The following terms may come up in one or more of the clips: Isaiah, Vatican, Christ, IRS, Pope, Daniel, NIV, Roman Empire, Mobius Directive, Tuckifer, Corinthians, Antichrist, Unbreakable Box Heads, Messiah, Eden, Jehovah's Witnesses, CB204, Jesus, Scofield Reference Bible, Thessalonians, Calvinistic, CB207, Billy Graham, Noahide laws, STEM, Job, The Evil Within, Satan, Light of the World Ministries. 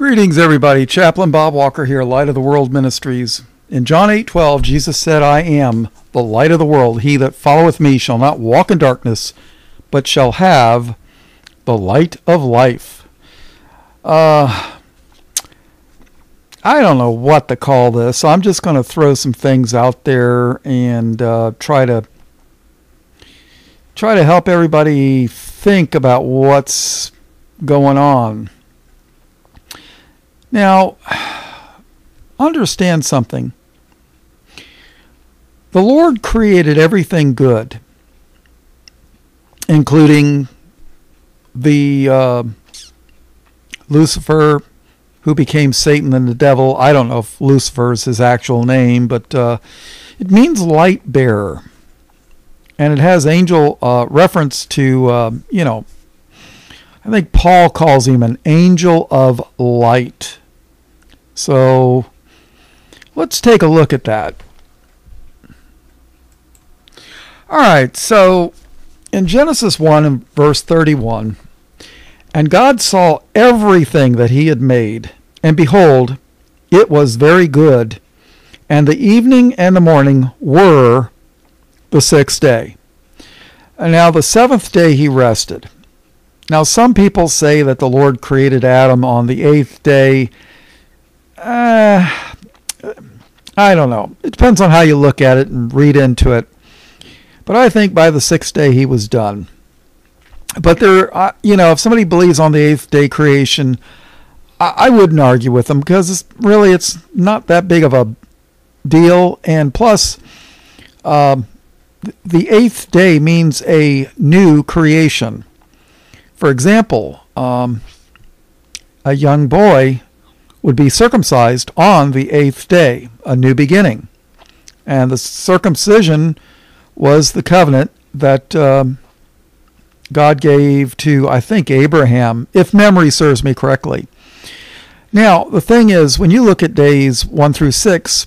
Greetings, everybody. Chaplain Bob Walker here, Light of the World Ministries. In John 8:12, Jesus said, I am the light of the world. He that followeth me shall not walk in darkness, but shall have the light of life. I don't know what to call this. So I'm just going to throw some things out there and try to help everybody think about what's going on. Now, understand something. The Lord created everything good, including the Lucifer, who became Satan and the devil. I don't know if Lucifer is his actual name, but it means light bearer. And it has angel reference to, I think Paul calls him an angel of light. So let's take a look at that. All right, so in Genesis 1 and verse 31, and God saw everything that he had made, and behold, it was very good. And the evening and the morning were the sixth day. And now the seventh day he rested. Now some people say that the Lord created Adam on the eighth day. I don't know. It depends on how you look at it and read into it. But I think by the sixth day he was done. But there, if somebody believes on the eighth day creation, I wouldn't argue with them, because it's not that big of a deal. And plus, the eighth day means a new creation. For example, a young boy would be circumcised on the eighth day, a new beginning. And the circumcision was the covenant that God gave to, I think, Abraham, if memory serves me correctly. Now, the thing is, when you look at days 1 through 6,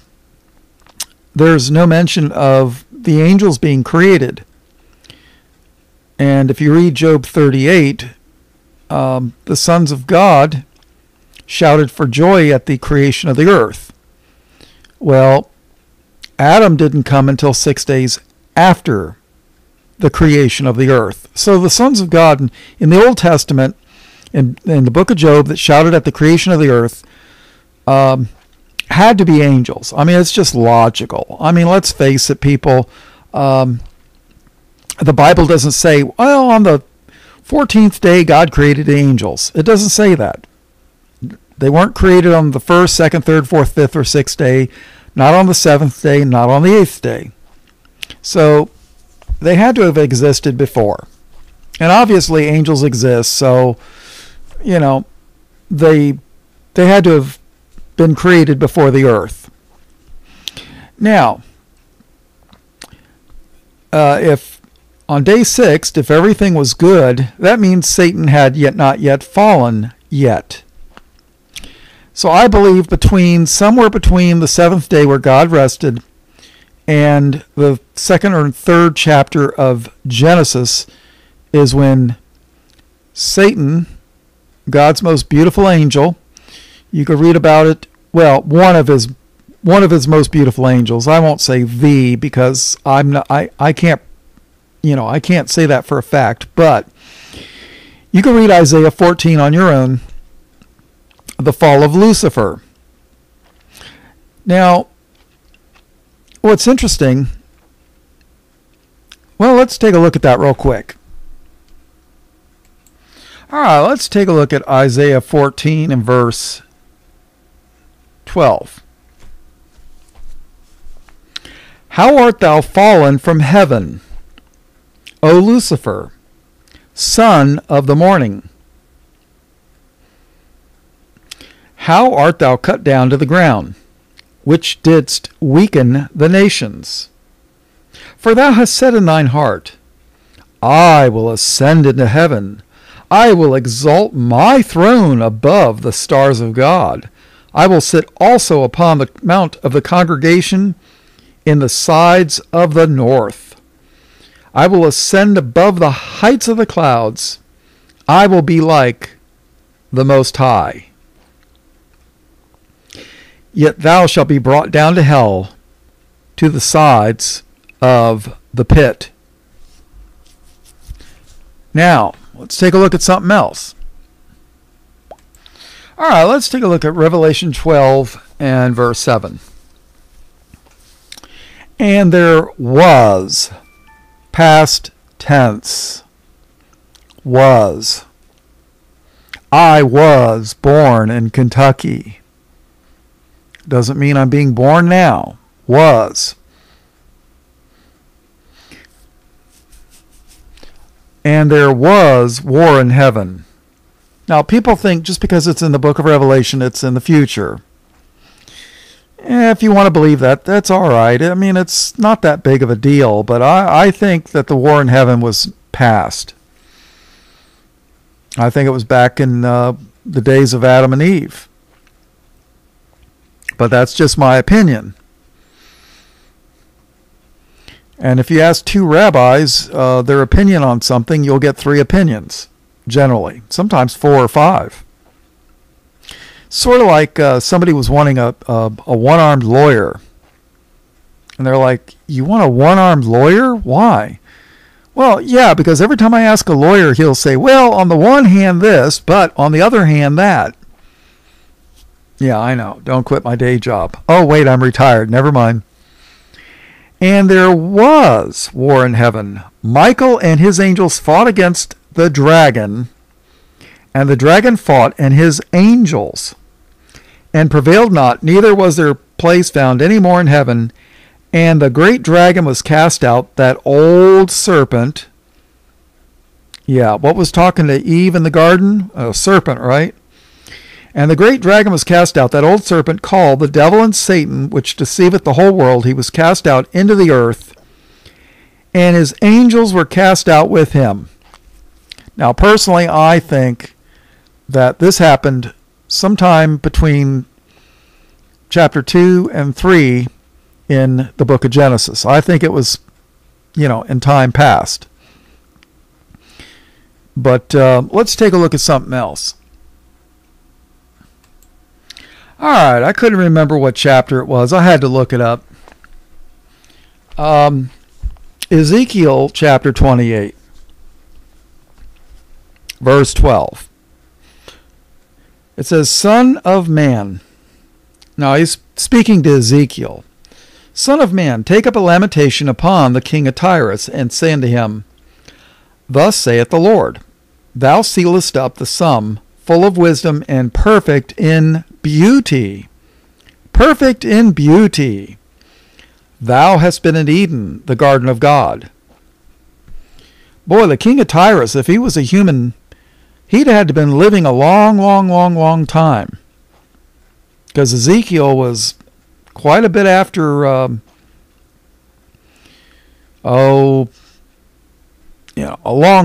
there's no mention of the angels being created. And if you read Job 38, the sons of God shouted for joy at the creation of the earth. Well, Adam didn't come until 6 days after the creation of the earth. So the sons of God in the Old Testament, in the book of Job, that shouted at the creation of the earth, had to be angels. I mean, it's just logical. I mean, let's face it, people. The Bible doesn't say, well, on the 14th day, God created the angels. It doesn't say that. They weren't created on the first, second, third, fourth, fifth, or sixth day, not on the seventh day, not on the eighth day. So they had to have existed before. And obviously angels exist, so, they had to have been created before the earth. Now, if on day 6, if everything was good, that means Satan had not yet fallen yet. So I believe somewhere between the seventh day where God rested and the second or third chapter of Genesis is when Satan, God's most beautiful angel, you could read about it. Well, one of his most beautiful angels. I won't say the, because I can't say that for a fact. But you can read Isaiah 14 on your own. The fall of Lucifer. Now, what's interesting, well, let's take a look at that real quick. All right, let's take a look at Isaiah 14 and verse 12. How art thou fallen from heaven, O Lucifer, son of the morning? How art thou cut down to the ground, which didst weaken the nations? For thou hast said in thine heart, I will ascend into heaven, I will exalt my throne above the stars of God, I will sit also upon the mount of the congregation in the sides of the north, I will ascend above the heights of the clouds, I will be like the Most High. Yet thou shalt be brought down to hell, to the sides of the pit. Now, let's take a look at something else. All right, let's take a look at Revelation 12 and verse 7. And there was, past tense, was. I was born in Kentucky. Doesn't mean I'm being born now. Was. And there was war in heaven. Now, people think just because it's in the book of Revelation, it's in the future. If you want to believe that, that's all right. I mean, it's not that big of a deal, but I think that the war in heaven was past. I think it was back in the days of Adam and Eve. But that's just my opinion. And if you ask two rabbis their opinion on something, you'll get three opinions, generally. Sometimes four or five. Sort of like somebody was wanting a one-armed lawyer. And they're like, you want a one-armed lawyer? Why? Well, yeah, because every time I ask a lawyer, he'll say, well, on the one hand this, but on the other hand that. Yeah, I know. Don't quit my day job. Oh, wait, I'm retired. Never mind. And there was war in heaven. Michael and his angels fought against the dragon, and the dragon fought and his angels, and prevailed not, neither was their place found any more in heaven. And the great dragon was cast out, that old serpent. Yeah, what was talking to Eve in the garden? A serpent, right? And the great dragon was cast out, that old serpent called the devil and Satan, which deceiveth the whole world. He was cast out into the earth, and his angels were cast out with him. Now, personally, I think that this happened sometime between chapter 2 and 3 in the book of Genesis. I think it was, you know, in time past. But let's take a look at something else. All right, I couldn't remember what chapter it was. I had to look it up. Ezekiel chapter 28, verse 12. It says, Son of man. Now, he's speaking to Ezekiel. Son of man, take up a lamentation upon the king of Tyrus, and say unto him, Thus saith the Lord, Thou sealest up the sum, full of wisdom and perfect in beauty, perfect in beauty. Thou hast been in Eden, the garden of God. Boy, the king of Tyrus, if he was a human, he'd had to been living a long, long, long, long time. Because Ezekiel was quite a bit after, a long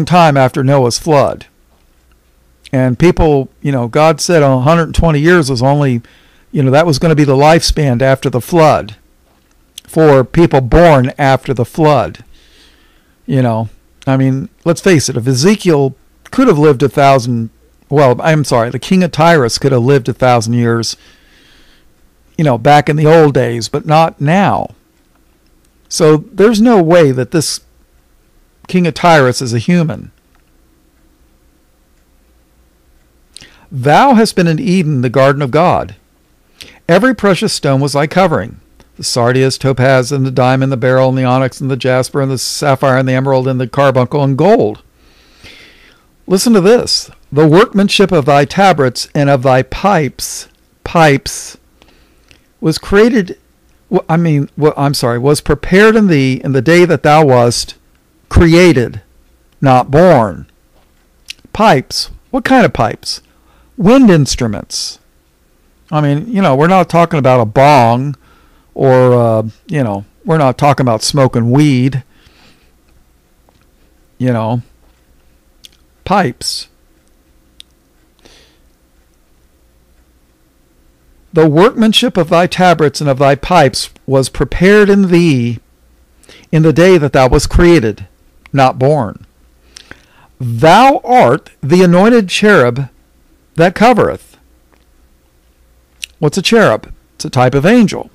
time after Noah's flood. And people, you know, God said 120 years was only, you know, that was going to be the lifespan after the flood for people born after the flood. You know, I mean, let's face it, if Ezekiel could have lived the king of Tyrus could have lived 1,000 years, you know, back in the old days, but not now. So there's no way that this king of Tyrus is a human. Thou hast been in Eden, the garden of God. Every precious stone was thy covering, the sardius, topaz, and the diamond, the beryl, and the onyx, and the jasper, and the sapphire, and the emerald, and the carbuncle, and gold. Listen to this. The workmanship of thy tabrets and of thy pipes, was prepared in thee in the day that thou wast created, not born. Pipes. What kind of pipes? Wind instruments. I mean, you know, we're not talking about a bong or, you know, we're not talking about smoking weed. You know, pipes. The workmanship of thy tabrets and of thy pipes was prepared in thee in the day that thou wast created, not born. Thou art the anointed cherub that covereth. What's a cherub? It's a type of angel.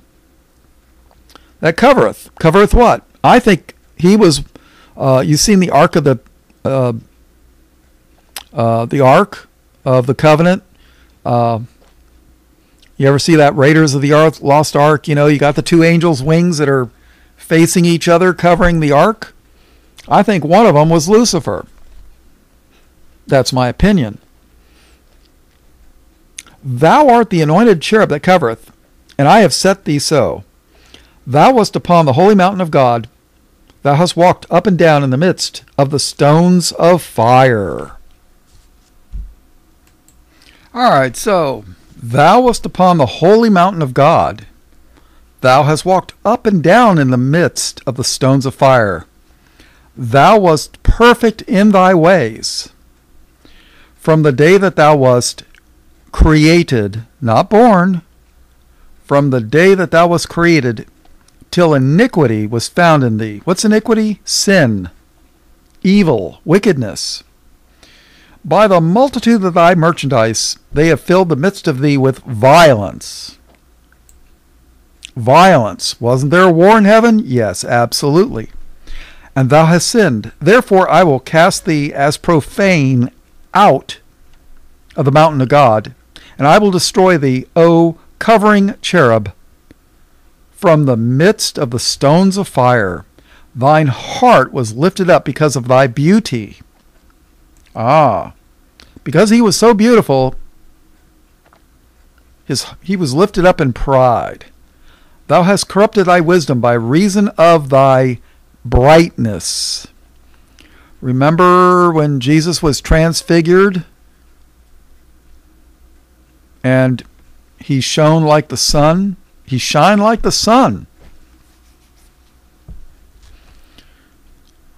That covereth. Covereth what? I think he was, you've seen the Ark of the Ark of the Covenant. You ever see that Raiders of the Lost Ark? You know, you got the two angels' wings that are facing each other, covering the Ark. I think one of them was Lucifer. That's my opinion. Thou art the anointed cherub that covereth, and I have set thee so. Thou wast upon the holy mountain of God. Thou hast walked up and down in the midst of the stones of fire. All right, so thou wast upon the holy mountain of God. Thou hast walked up and down in the midst of the stones of fire. Thou wast perfect in thy ways. From the day that thou wast created, not born, from the day that thou wast created, till iniquity was found in thee. What's iniquity? Sin, evil, wickedness. By the multitude of thy merchandise, they have filled the midst of thee with violence. Violence. Wasn't there a war in heaven? Yes, absolutely. And thou hast sinned. Therefore I will cast thee as profane out of the mountain of God. And I will destroy thee, O covering cherub, from the midst of the stones of fire. Thine heart was lifted up because of thy beauty. Ah, because he was so beautiful, he was lifted up in pride. Thou hast corrupted thy wisdom by reason of thy brightness. Remember when Jesus was transfigured and he shone like the sun? He shined like the sun.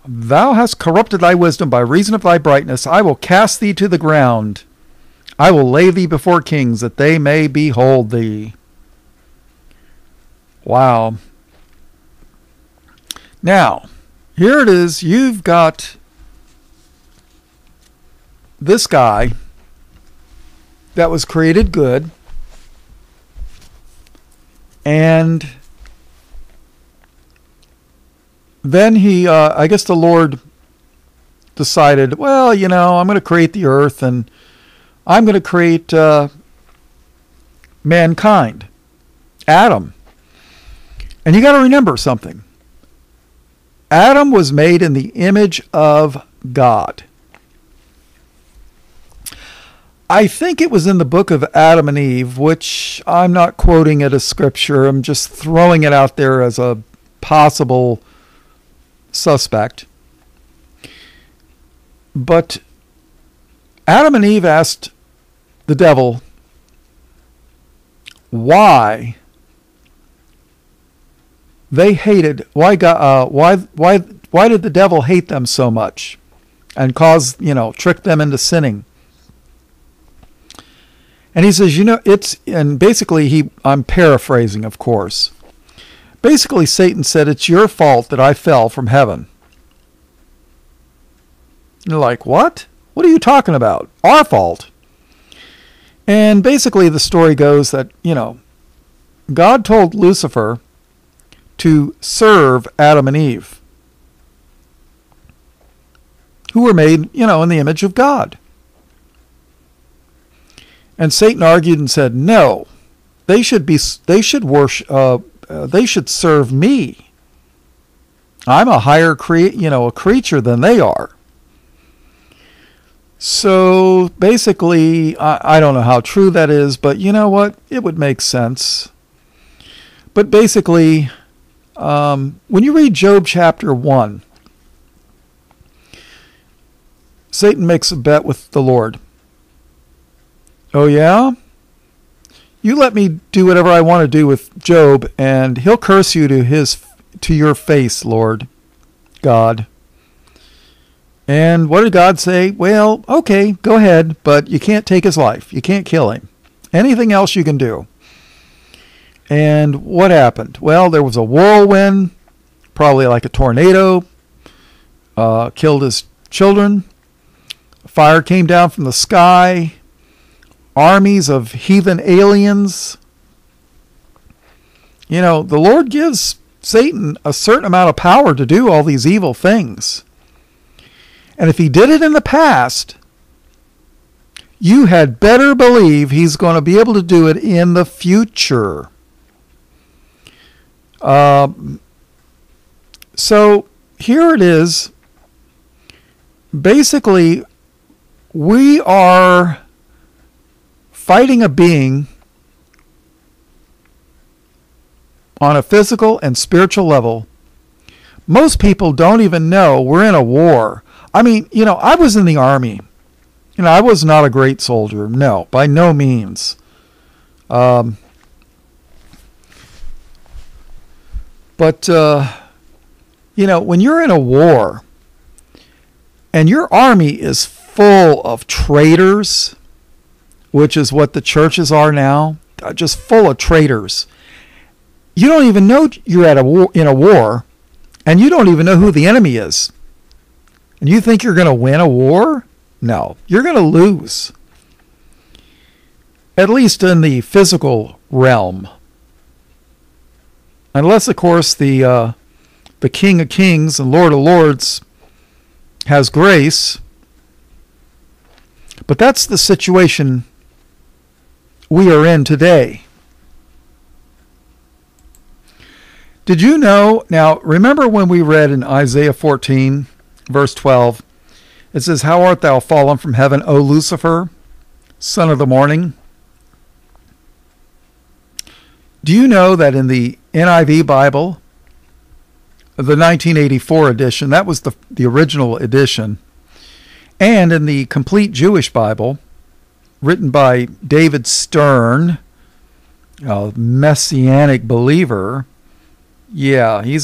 Thou hast corrupted thy wisdom by reason of thy brightness. I will cast thee to the ground. I will lay thee before kings, that they may behold thee. Wow. Now, here it is. You've got this guy that was created good, and then he, I guess the Lord decided, well, you know, I'm going to create the earth, and I'm going to create mankind, Adam. And you got to remember something. Adam was made in the image of God. I think it was in the book of Adam and Eve, which I'm not quoting it as scripture. I'm just throwing it out there as a possible suspect. But Adam and Eve asked the devil, why they hated, why did the devil hate them so much and cause, you know, trick them into sinning? And he says, you know, it's, and basically I'm paraphrasing, of course. Basically, Satan said, it's your fault that I fell from heaven. And you're like, what? What are you talking about? Our fault. And basically, the story goes that, you know, God told Lucifer to serve Adam and Eve, who were made, you know, in the image of God. And Satan argued and said, no, they should serve me. I'm a higher creature than they are. So basically, I don't know how true that is, but you know what? It would make sense. But basically, when you read Job chapter 1, Satan makes a bet with the Lord. Oh yeah? You let me do whatever I want to do with Job, and he'll curse you to your face, Lord God. And what did God say? Well, okay, go ahead, but you can't take his life. You can't kill him. Anything else you can do. And what happened? Well, there was a whirlwind, probably like a tornado, killed his children. Fire came down from the sky. Armies of heathen aliens You know, the Lord gives Satan a certain amount of power to do all these evil things. And if he did it in the past, you had better believe he's going to be able to do it in the future. So here it is. Basically, we are fighting a being on a physical and spiritual level. Most people don't even know we're in a war. I mean, you know, I was in the army. You know, I was not a great soldier. No, by no means. You know, when you're in a war and your army is full of traitors, which is what the churches are now, just full of traitors. You don't even know you're at a war, in a war, and you don't even know who the enemy is. And you think you're going to win a war? No, you're going to lose. At least in the physical realm. Unless, of course, the King of Kings and Lord of Lords has grace. But that's the situation we are in today. Did you know, now remember when we read in Isaiah 14, verse 12, it says, "How art thou fallen from heaven, O Lucifer, son of the morning?" Do you know that in the NIV Bible, the 1984 edition, that was the original edition, and in the Complete Jewish Bible, written by David Stern, a Messianic believer. Yeah, he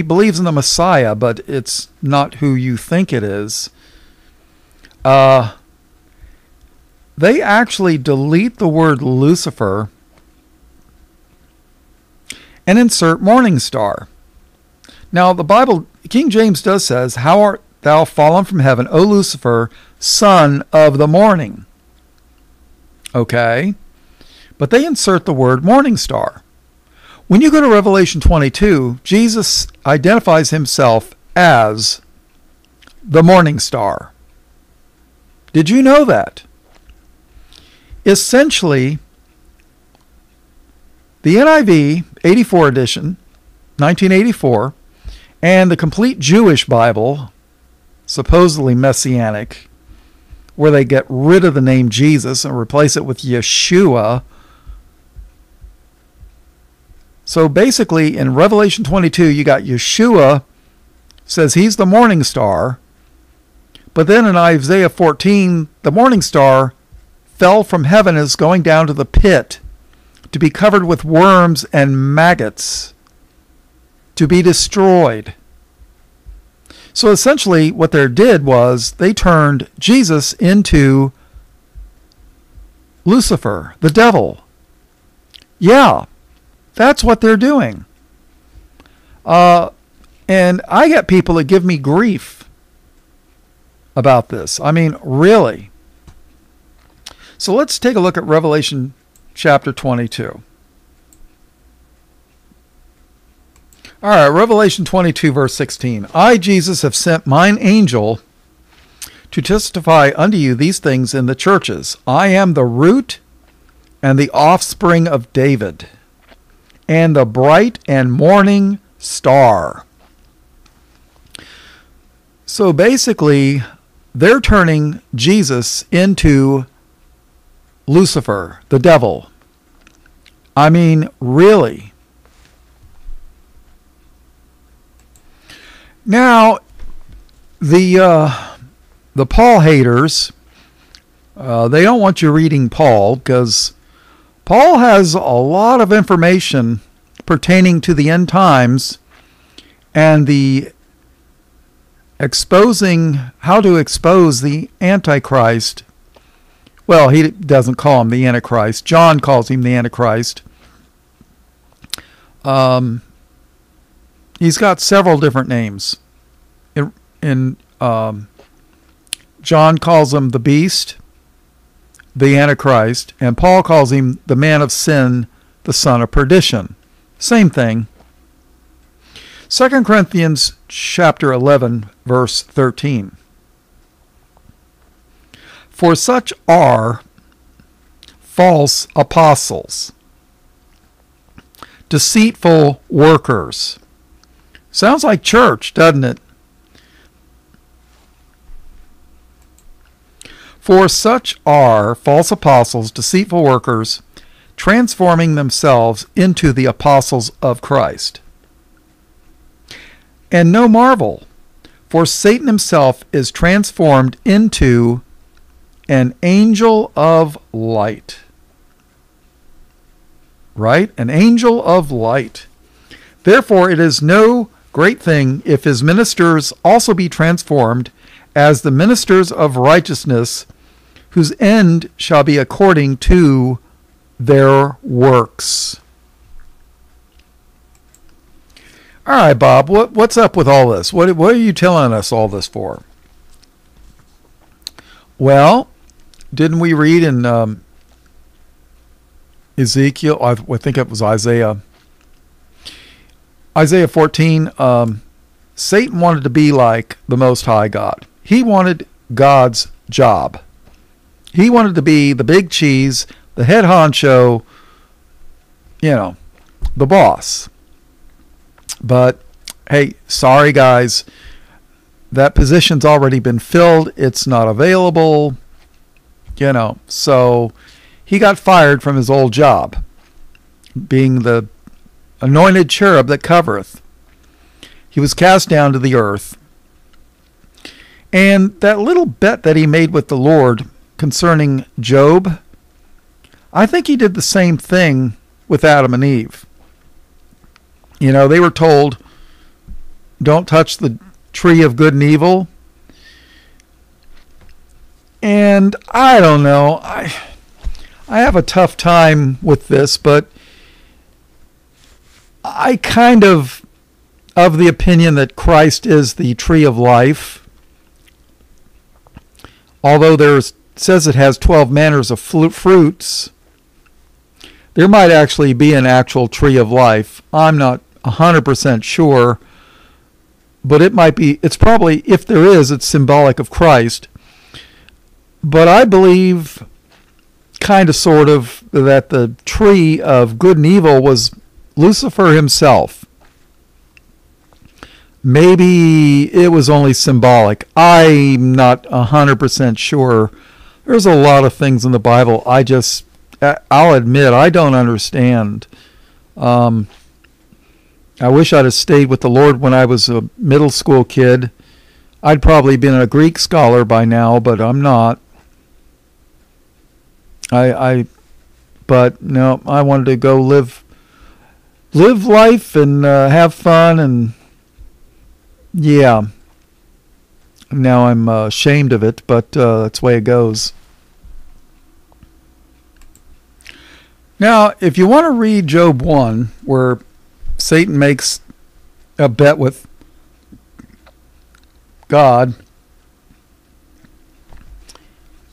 believes in the Messiah, but it's not who you think it is. They actually delete the word Lucifer and insert morning star. Now, the Bible, King James does says, "How art thou fallen from heaven, O Lucifer, son of the morning." Okay, but they insert the word morning star. When you go to Revelation 22, Jesus identifies himself as the morning star. Did you know that? Essentially, the NIV 84 edition, 1984, and the Complete Jewish Bible, supposedly Messianic, where they get rid of the name Jesus and replace it with Yeshua. So basically, in Revelation 22, you got Yeshua says he's the morning star. But then in Isaiah 14, the morning star fell from heaven and is going down to the pit to be covered with worms and maggots, to be destroyed. So essentially, what they did was they turned Jesus into Lucifer, the devil. Yeah. That's what they're doing. And I get people that give me grief about this. I mean, really. So let's take a look at Revelation chapter 22. All right, Revelation 22, verse 16. "I, Jesus, have sent mine angel to testify unto you these things in the churches. I am the root and the offspring of David, and the bright and morning star." So basically, they're turning Jesus into Lucifer, the devil. I mean, really. Now, the Paul haters, they don't want you reading Paul because Paul has a lot of information pertaining to the end times and the exposing, how to expose the Antichrist. Well, he doesn't call him the Antichrist. John calls him the Antichrist. He's got several different names. John calls him the beast, the Antichrist, and Paul calls him the man of sin, the son of perdition, Same thing. 2 Corinthians chapter 11, verse 13. For such are false apostles, deceitful workers. Sounds like church, doesn't it? For such are false apostles, deceitful workers, transforming themselves into the apostles of Christ. And no marvel, for Satan himself is transformed into an angel of light. Right? An angel of light. Therefore, it is no great thing if his ministers also be transformed as the ministers of righteousness, whose end shall be according to their works. All right, Bob, what's up with all this? What are you telling us all this for? Well, didn't we read in Ezekiel? I think it was Isaiah. Isaiah 14, Satan wanted to be like the Most High God. He wanted God's job. He wanted to be the big cheese, the head honcho, you know, the boss. But, hey, sorry guys, that position's already been filled. It's not available, you know. So he got fired from his old job, being the anointed cherub that covereth. He was cast down to the earth. And that little bet that he made with the Lord concerning Job, I think he did the same thing with Adam and Eve. You know, they were told, don't touch the tree of good and evil. And I don't know, I have a tough time with this, but I kind of the opinion that Christ is the tree of life, although there's says it has 12 manners of fruits. There might actually be an actual tree of life. I'm not 100% sure, but it might be. It's probably, if there is, it's symbolic of Christ. But I believe, kind of, sort of, that the tree of good and evil was Lucifer himself. Maybe it was only symbolic. I'm not 100% sure. There's a lot of things in the Bible I'll admit, I don't understand. I wish I'd have stayed with the Lord when I was a middle school kid. I'd probably been a Greek scholar by now, but I'm not. But no, I wanted to go live life and have fun, and yeah, now I'm ashamed of it, but that's the way it goes. Now, if you want to read Job 1, where Satan makes a bet with God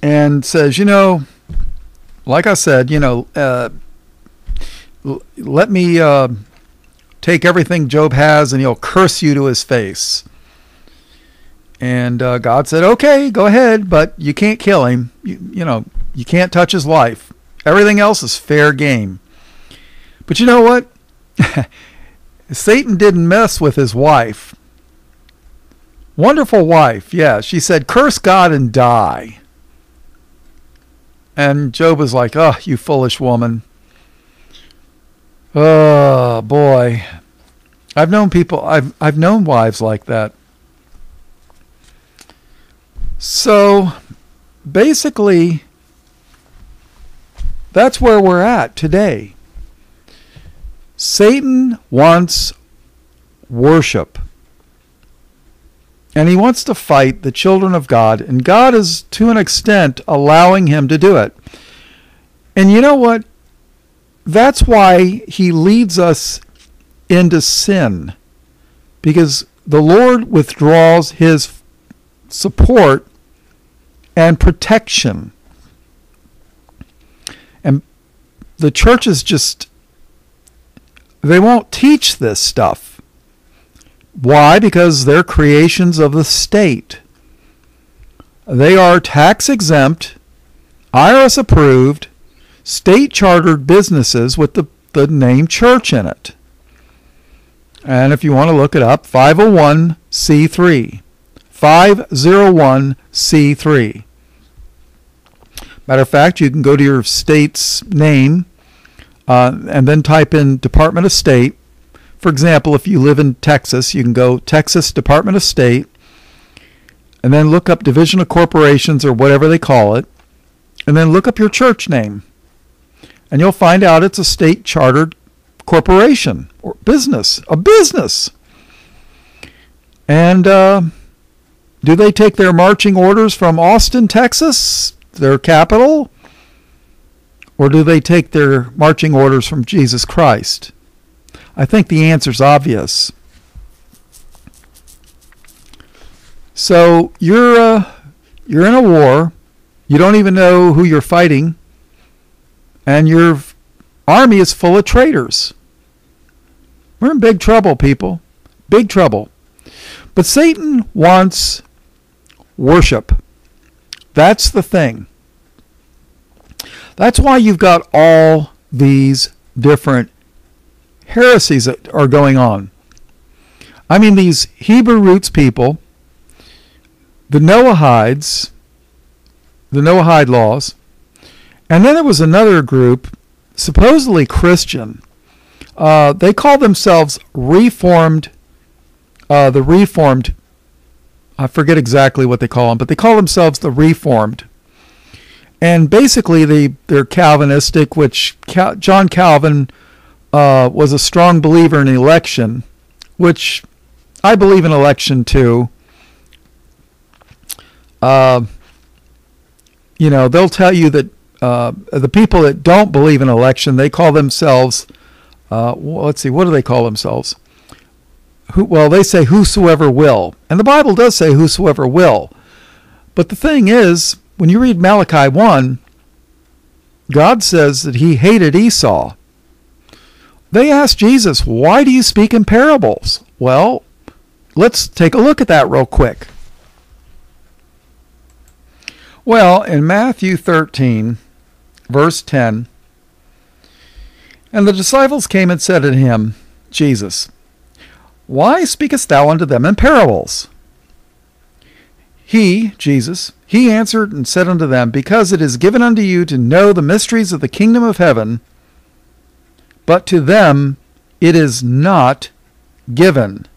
and says, you know, like I said, you know, let me take everything Job has, and he'll curse you to his face. And God said, okay, go ahead, but you can't kill him. You know, you can't touch his life. Everything else is fair game. But you know what? Satan didn't mess with his wife. Wonderful wife, yeah. She said, curse God and die. And Job was like, oh, you foolish woman. Oh boy, I've known people. I've known wives like that. So basically, that's where we're at today. Satan wants worship, and he wants to fight the children of God, and God is, to an extent, allowing him to do it. And you know what? That's why he leads us into sin, because the Lord withdraws his support and protection. And the church is just They won't teach this stuff. Why? Because they're creations of the state. They are tax-exempt, IRS approved, state-chartered businesses with the name church in it. And if you want to look it up, 501c3. 501c3. Matter of fact, you can go to your state's name and then type in Department of State. For example, if you live in Texas, you can go Texas Department of State and then look up Division of Corporations or whatever they call it, and then look up your church name. And you'll find out it's a state-chartered corporation or business, a business. And do they take their marching orders from Austin, Texas, their capital? Or do they take their marching orders from Jesus Christ? I think the answer's obvious. So you're in a war. You don't even know who you're fighting. And your army is full of traitors. We're in big trouble, people. Big trouble. But Satan wants worship. That's the thing. That's why you've got all these different heresies that are going on. I mean, these Hebrew roots people, the Noahides, the Noahide laws, and then there was another group, supposedly Christian. They call themselves Reformed. The Reformed, I forget exactly what they call them, but they call themselves the Reformed. And basically they're Calvinistic, which John Calvin was a strong believer in election, which I believe in election too. You know, they'll tell you that the people that don't believe in election, they call themselves, let's see, what do they call themselves? Well, they say whosoever will. And the Bible does say whosoever will. But the thing is, when you read Malachi 1, God says that he hated Esau. They asked Jesus, why do you speak in parables? Well, let's take a look at that real quick. Well, in Matthew 13, verse 10, and the disciples came and said to him, Jesus, why speakest thou unto them in parables? He, Jesus, he answered and said unto them, because it is given unto you to know the mysteries of the kingdom of heaven, but to them it is not given.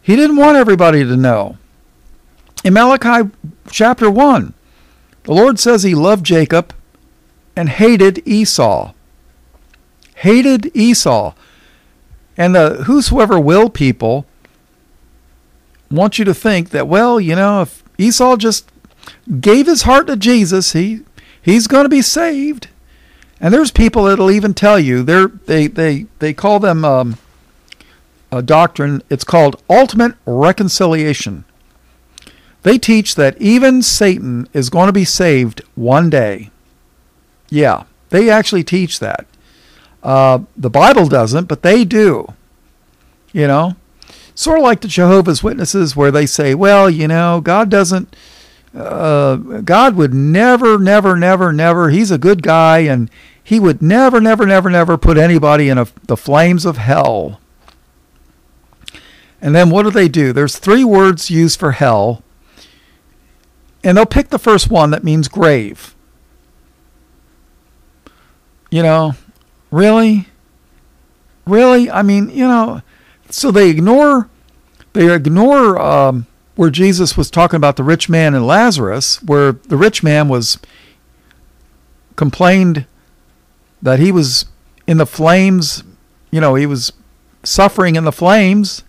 He didn't want everybody to know. In Malachi chapter 1, the Lord says he loved Jacob and hated Esau. Hated Esau. And the whosoever will people want you to think that, well, you know, if Esau just gave his heart to Jesus, he's going to be saved. And there's people that'll even tell you, they call them a doctrine, it's called ultimate reconciliation. They teach that even Satan is going to be saved one day. Yeah, they actually teach that. The Bible doesn't, but they do, you know, sort of like the Jehovah's Witnesses where they say, well, you know, God doesn't, God would never, he's a good guy and he would never put anybody in the flames of hell. And then what do they do? There's three words used for hell, and they'll pick the first one that means grave. You know, Really? I mean, you know, so they ignore where Jesus was talking about the rich man and Lazarus, where the rich man was complained that he was in the flames, you know, he was suffering in the flames.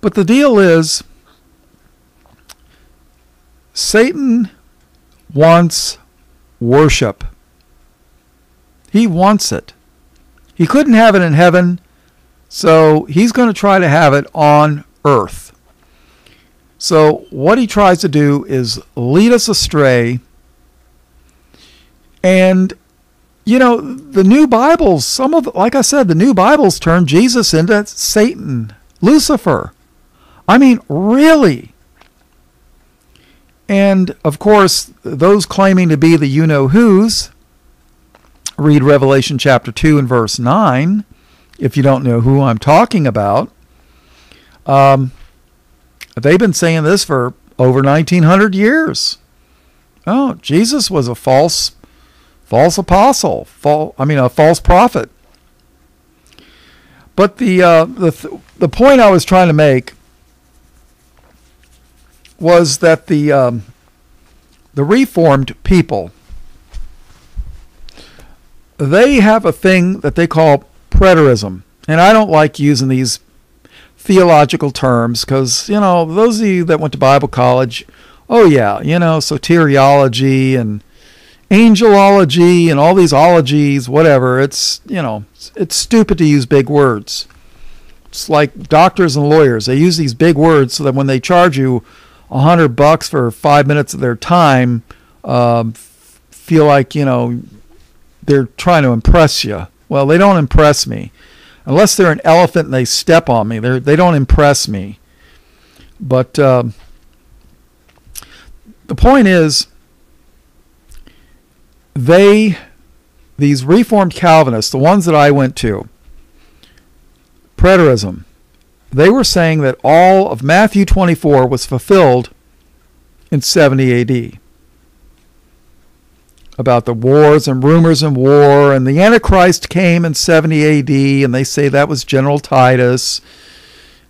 But the deal is, Satan wants worship. He wants it. He couldn't have it in heaven, so he's going to try to have it on earth. So what he tries to do is lead us astray And, you know, the new Bibles, some of, like I said, the new Bibles turn Jesus into Satan, Lucifer. I mean, really? And, of course, those claiming to be the you-know-whos, read Revelation chapter 2 and verse 9, if you don't know who I'm talking about. They've been saying this for over 1,900 years. Oh, Jesus was a false apostle, a false prophet. But the point I was trying to make was that the Reformed people, they have a thing that they call preterism. And I don't like using these theological terms because, you know, those of you that went to Bible college, oh yeah, you know, soteriology and angelology and all these ologies, whatever. It's, you know, it's stupid to use big words. It's like doctors and lawyers. They use these big words so that when they charge you $100 for 5 minutes of their time, feel like, you know, they're trying to impress you. Well, they don't impress me. Unless they're an elephant and they step on me, they don't impress me. But the point is, these Reformed Calvinists, the ones that I went to, preterism, they were saying that all of Matthew 24 was fulfilled in 70 AD. About the wars and rumors and war, and the Antichrist came in 70 AD, and they say that was General Titus,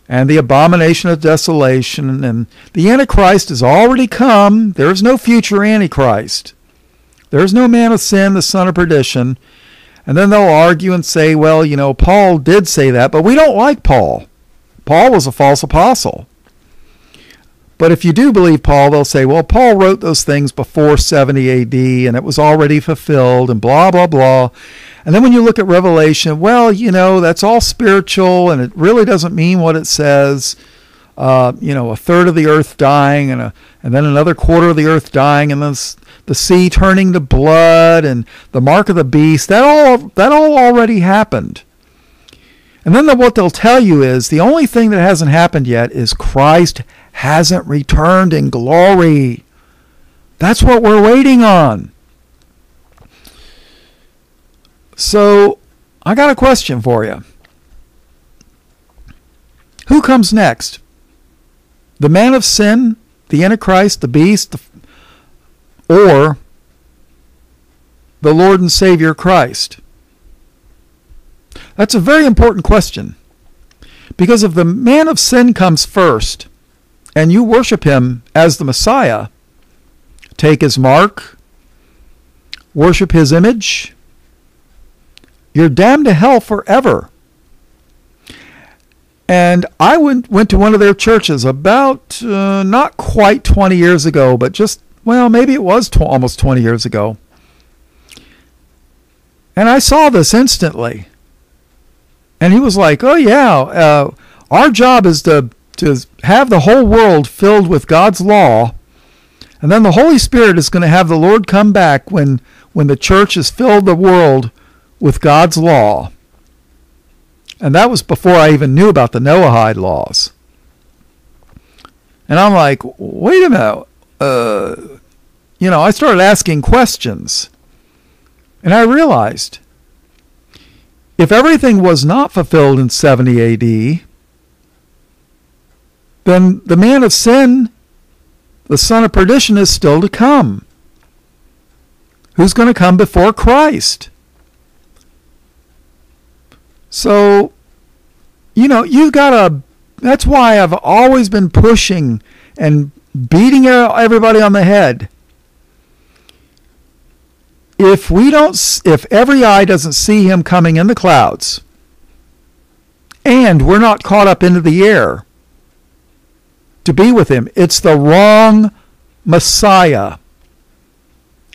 and the abomination of desolation, and the Antichrist has already come. There is no future Antichrist. There is no man of sin, the son of perdition. And then they'll argue and say, well, you know, Paul did say that, but we don't like Paul. Paul was a false apostle. But if you do believe Paul, they'll say, well, Paul wrote those things before 70 AD, and it was already fulfilled, and blah, blah, blah. And then when you look at Revelation, well, you know, that's all spiritual, and it really doesn't mean what it says. You know, a third of the earth dying, and then another quarter of the earth dying, and then the sea turning to blood, and the mark of the beast. That all already happened. And then what they'll tell you is the only thing that hasn't happened yet is Christ hasn't returned in glory. That's what we're waiting on. So I got a question for you. Who comes next? The man of sin, the Antichrist, the beast, or the Lord and Savior Christ? That's a very important question, because if the man of sin comes first and you worship him as the Messiah, take his mark, worship his image, you're damned to hell forever. And I went to one of their churches about not quite 20 years ago, but just, well, maybe it was almost 20 years ago. And I saw this instantly. And he was like, oh yeah, our job is to have the whole world filled with God's law, and then the Holy Spirit is going to have the Lord come back when the church has filled the world with God's law. And that was before I even knew about the Noahide laws. And I'm like, wait a minute. You know, I started asking questions. And I realized, if everything was not fulfilled in 70 AD, then the man of sin, the son of perdition, is still to come. Who's going to come before Christ? So, you know, that's why I've always been pushing and beating everybody on the head. If every eye doesn't see him coming in the clouds, and we're not caught up into the air to be with him, it's the wrong Messiah.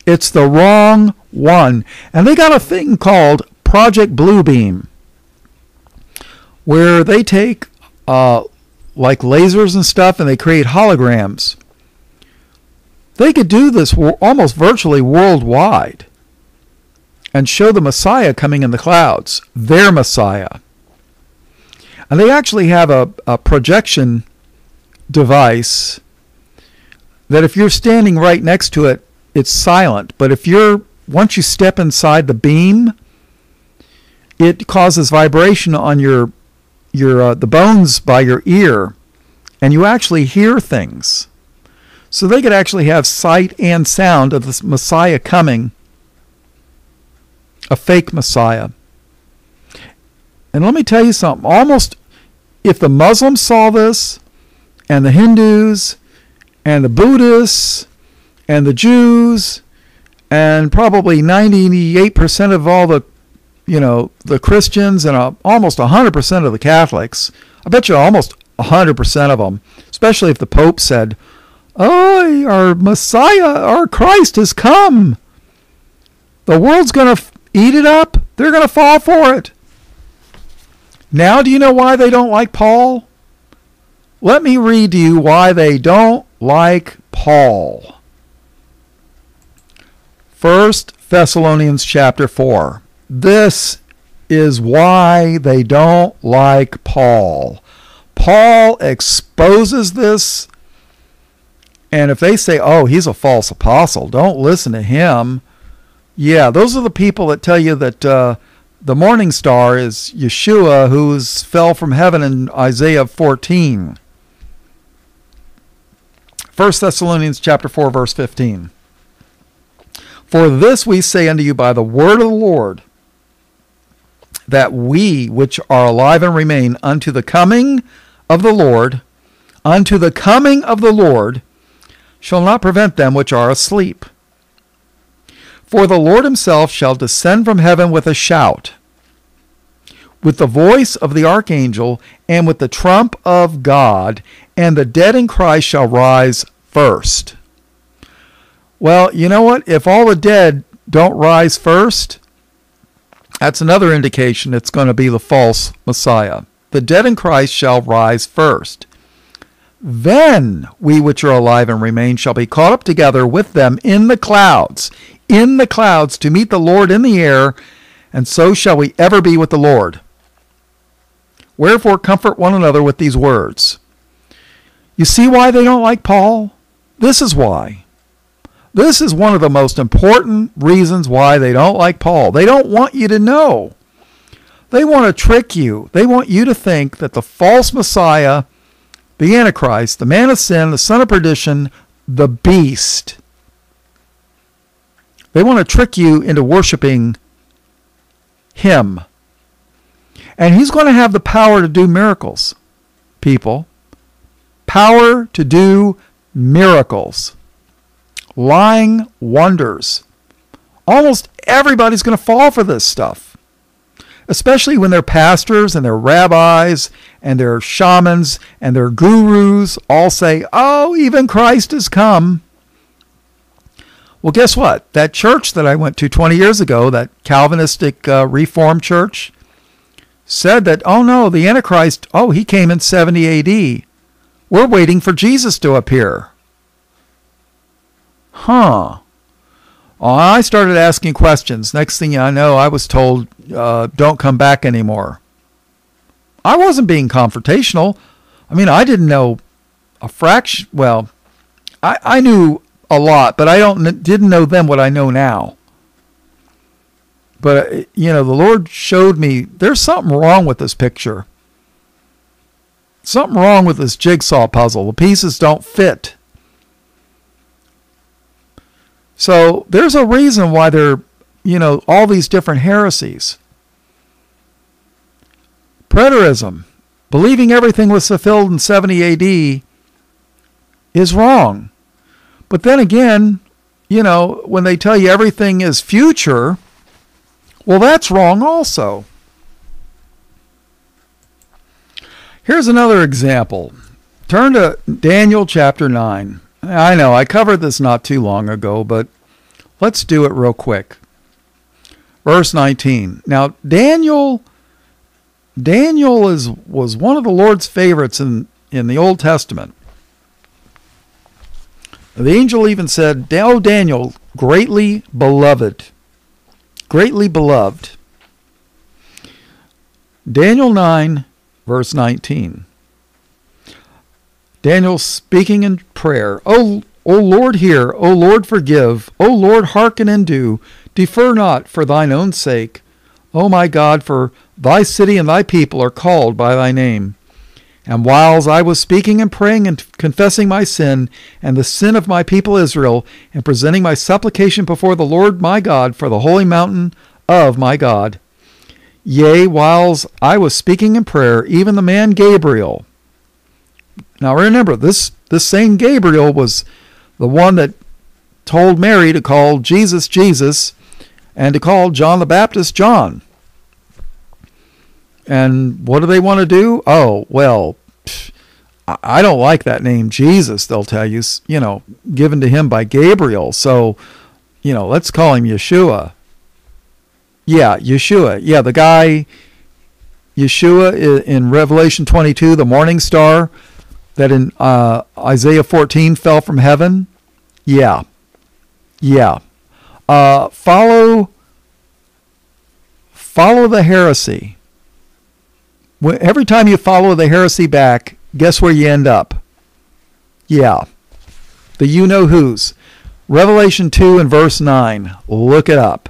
It's the wrong one. And they got a thing called Project Bluebeam, where they take like lasers and stuff, and they create holograms. They could do this almost virtually worldwide. and show the Messiah coming in the clouds, their Messiah. And they actually have a projection device that if you're standing right next to it, it's silent. But if you're, once you step inside the beam, it causes vibration on the bones by your ear, and you actually hear things. So they could actually have sight and sound of this Messiah coming, a fake Messiah. And let me tell you something, almost if the Muslims saw this, and the Hindus, and the Buddhists, and the Jews, and probably 98% of all the, the Christians, and almost 100% of the Catholics, I bet you almost 100% of them, especially if the Pope said, "Oh, our Messiah, our Christ has come. The world's going to eat it up. They're going to fall for it." Now, do you know why they don't like Paul? Let me read to you why they don't like Paul. 1 Thessalonians chapter 4. This is why they don't like Paul. Paul exposes this, and if they say, "Oh, he's a false apostle, don't listen to him," yeah, those are the people that tell you that the morning star is Yeshua, who fell from heaven in Isaiah 14. 1 Thessalonians chapter 4, verse 15. "For this we say unto you by the word of the Lord, that we which are alive and remain unto the coming of the Lord, shall not prevent them which are asleep. For the Lord himself shall descend from heaven with a shout, with the voice of the archangel, and with the trump of God, and the dead in Christ shall rise first." Well, you know what? If all the dead don't rise first, that's another indication it's going to be the false Messiah. The dead in Christ shall rise first. "Then we which are alive and remain shall be caught up together with them in the clouds to meet the Lord in the air, and so shall we ever be with the Lord. Wherefore comfort one another with these words." You see why they don't like Paul? This is why. This is one of the most important reasons why they don't like Paul. They don't want you to know. They want to trick you. They want you to think that the false Messiah, the Antichrist, the man of sin, the son of perdition, the beast, they want to trick you into worshiping him. And he's going to have the power to do miracles, people. Power to do miracles. Lying wonders. Almost everybody's going to fall for this stuff, especially when their pastors and their rabbis and their shamans and their gurus all say, "Oh, even Christ has come." Well, guess what? That church that I went to 20 years ago, that Calvinistic Reformed church, said that, "Oh no, the Antichrist, he came in 70 AD. We're waiting for Jesus to appear." I started asking questions. Next thing I know, I was told, "Don't come back anymore." I wasn't being confrontational. I mean, I didn't know a fraction. Well, I knew a lot, but I didn't know then what I know now. But, the Lord showed me there's something wrong with this picture. Something wrong with this jigsaw puzzle. The pieces don't fit. So there's a reason why they're, all these different heresies. Preterism, believing everything was fulfilled in 70 AD, is wrong. But then again, when they tell you everything is future, well, that's wrong also. Here's another example. Turn to Daniel chapter 9. I know, I covered this not too long ago, but let's do it real quick. Verse 19. Now, Daniel was one of the Lord's favorites in the Old Testament. The angel even said, "O Daniel, greatly beloved, greatly beloved. Daniel 9, verse 19. Daniel speaking in prayer. O Lord, hear. O Lord, forgive. O Lord, hearken and do. Defer not for thine own sake. O my God, for thy city and thy people are called by thy name. And whiles I was speaking and praying and confessing my sin and the sin of my people Israel, and presenting my supplication before the Lord my God for the holy mountain of my God. Yea, whiles I was speaking in prayer, even the man Gabriel. Now remember, this same Gabriel was the one that told Mary to call Jesus, Jesus, and to call John the Baptist, John. And what do they want to do? Oh, well, I don't like that name, Jesus, they'll tell you, you know, given to him by Gabriel. So, you know, let's call him Yeshua. Yeah, Yeshua. Yeah, the guy, Yeshua in Revelation 22, the morning star that in Isaiah 14 fell from heaven. Yeah, yeah. Follow the heresy. Every time you follow the heresy back, guess where you end up? Yeah. The you-know-whos. Revelation 2 and verse 9. Look it up.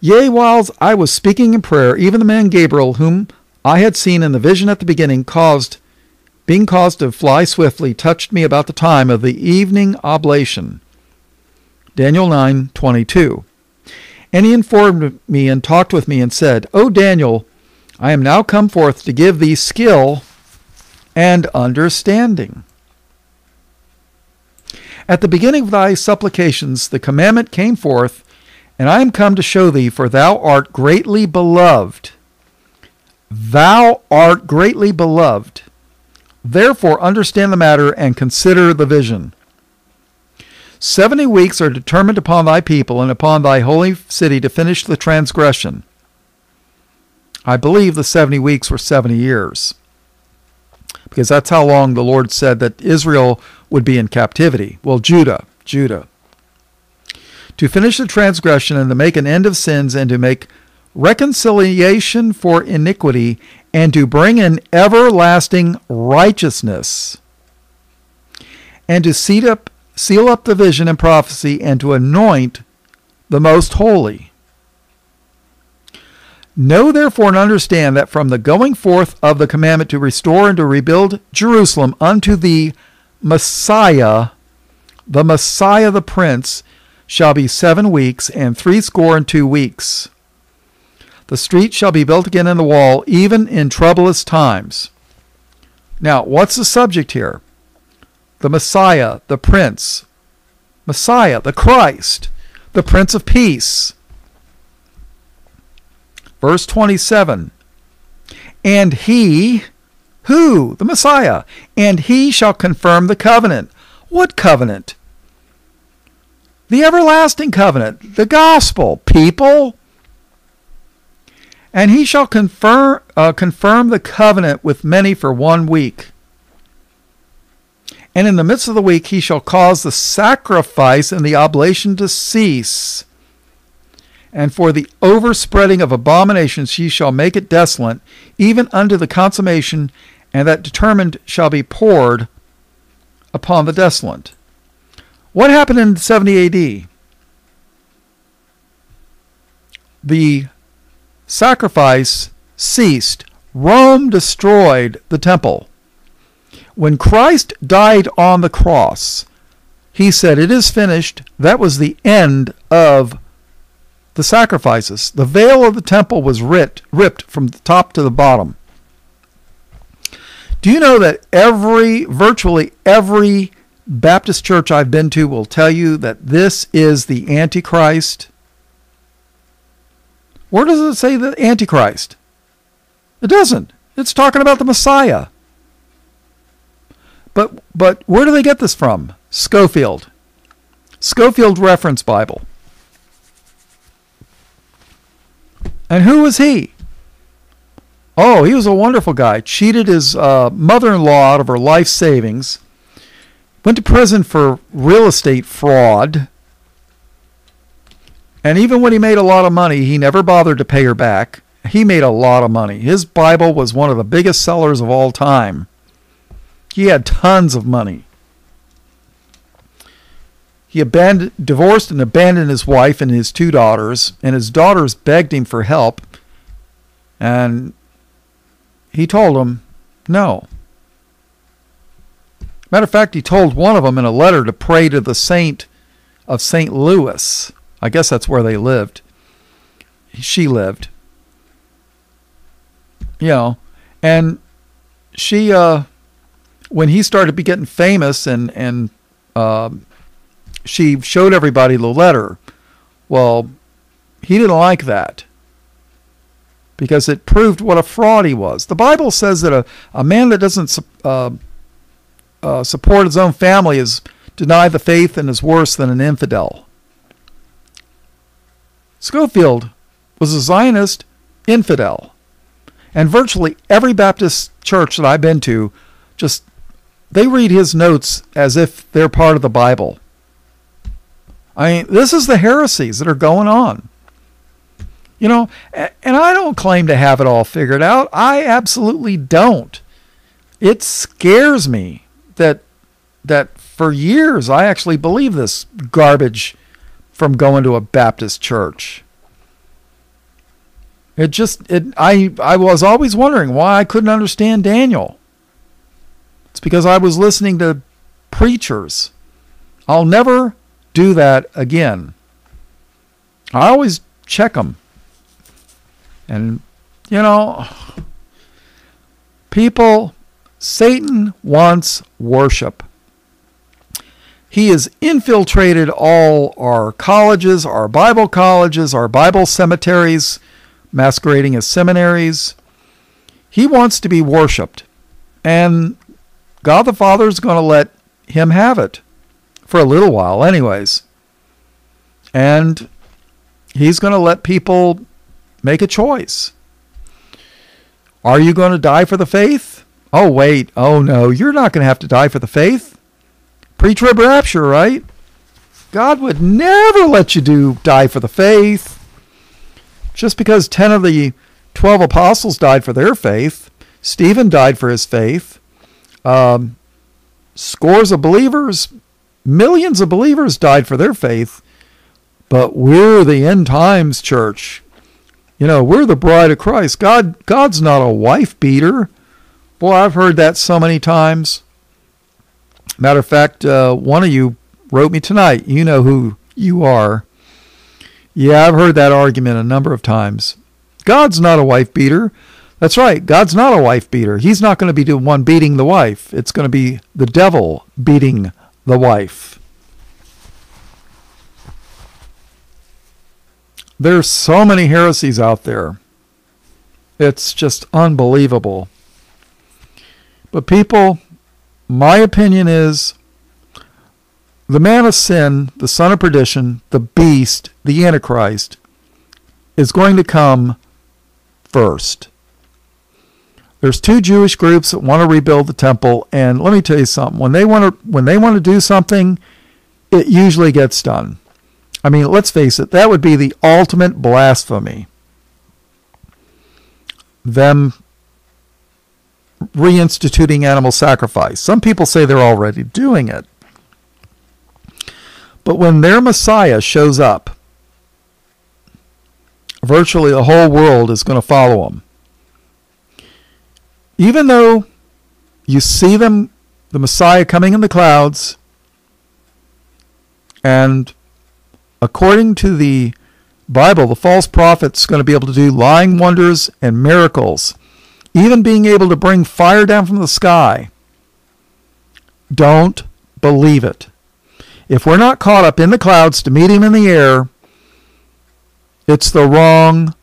Yea, whiles I was speaking in prayer, even the man Gabriel, whom I had seen in the vision at the beginning, being caused to fly swiftly, touched me about the time of the evening oblation. Daniel 9:22. And he informed me and talked with me and said, O Daniel, I am now come forth to give thee skill and understanding. At the beginning of thy supplications the commandment came forth, and I am come to show thee, for thou art greatly beloved. Thou art greatly beloved. Therefore understand the matter and consider the vision. 70 weeks are determined upon thy people and upon thy holy city to finish the transgression. I believe the 70 weeks were 70 years, because that's how long the Lord said that Israel would be in captivity. Well, Judah. To finish the transgression and to make an end of sins and to make reconciliation for iniquity and to bring in everlasting righteousness and to seal up the vision and prophecy and to anoint the most holy. Know therefore and understand that from the going forth of the commandment to restore and to rebuild Jerusalem unto the Messiah the Prince, shall be 7 weeks and 62 weeks. The street shall be built again in the wall, even in troublous times. Now, what's the subject here? The Messiah, the Prince, Messiah, the Christ, the Prince of Peace. Verse 27, and he, who? The Messiah. And he shall confirm the covenant. What covenant? The everlasting covenant, the gospel, people. And he shall confirm the covenant with many for 1 week. And in the midst of the week he shall cause the sacrifice and the oblation to cease. And for the overspreading of abominations he shall make it desolate, even unto the consummation, and that determined shall be poured upon the desolate. What happened in 70 AD? The sacrifice ceased. Rome destroyed the temple. When Christ died on the cross, he said, it is finished. That was the end of the sacrifices. The veil of the temple was ripped from the top to the bottom. Do you know that virtually every Baptist church I've been to will tell you that this is the Antichrist? Where does it say the Antichrist? It doesn't. It's talking about the Messiah. But where do they get this from? Scofield. Scofield Reference Bible. And who was he? Oh, he was a wonderful guy. Cheated his mother-in-law out of her life savings. Went to prison for real estate fraud. And even when he made a lot of money, he never bothered to pay her back. He made a lot of money. His Bible was one of the biggest sellers of all time. He had tons of money. He divorced and abandoned his wife and his two daughters, and his daughters begged him for help. And he told them no. Matter of fact, he told one of them in a letter to pray to the saint of St. Louis. I guess that's where they lived. She lived. You know, and she, when he started getting famous and she showed everybody the letter, well, he didn't like that because it proved what a fraud he was. The Bible says that a man that doesn't support his own family is denied the faith and is worse than an infidel. Schofield was a Zionist infidel. And virtually every Baptist church that I've been to, just they read his notes as if they're part of the Bible. I mean, this is the heresies that are going on. You know, and I don't claim to have it all figured out. I absolutely don't. It scares me that for years I actually believed this garbage from going to a Baptist church. I was always wondering why I couldn't understand Daniel. It's because I was listening to preachers. I'll never do that again. I always check them. And, you know, people, Satan wants worship. He has infiltrated all our colleges, our Bible colleges, our Bible cemeteries, masquerading as seminaries. He wants to be worshipped. And God the Father is going to let him have it. For a little while, anyways. And he's going to let people make a choice. Are you going to die for the faith? Oh, wait. Oh, no. You're not going to have to die for the faith. Pre-trib rapture, right? God would never let you die for the faith. Just because 10 of the 12 apostles died for their faith, Stephen died for his faith, scores of believers, millions of believers died for their faith, but we're the end times church. You know, we're the bride of Christ. God's not a wife beater. Boy, I've heard that so many times. Matter of fact, one of you wrote me tonight. You know who you are. Yeah, I've heard that argument a number of times. God's not a wife beater. That's right. God's not a wife beater. He's not going to be the one beating the wife. It's going to be the devil beating the wife. There's so many heresies out there. It's just unbelievable. But people, my opinion is, the man of sin, the son of perdition, the beast, the Antichrist, is going to come first. There's two Jewish groups that want to rebuild the temple, and let me tell you something. When they want to do something, it usually gets done. I mean, let's face it, that would be the ultimate blasphemy. Them reinstituting animal sacrifice. Some people say they're already doing it. But when their Messiah shows up, virtually the whole world is going to follow him. Even though you see them, the Messiah coming in the clouds, and according to the Bible, the false prophet's going to be able to do lying wonders and miracles, even being able to bring fire down from the sky. Don't believe it. If we're not caught up in the clouds to meet him in the air, it's the wrong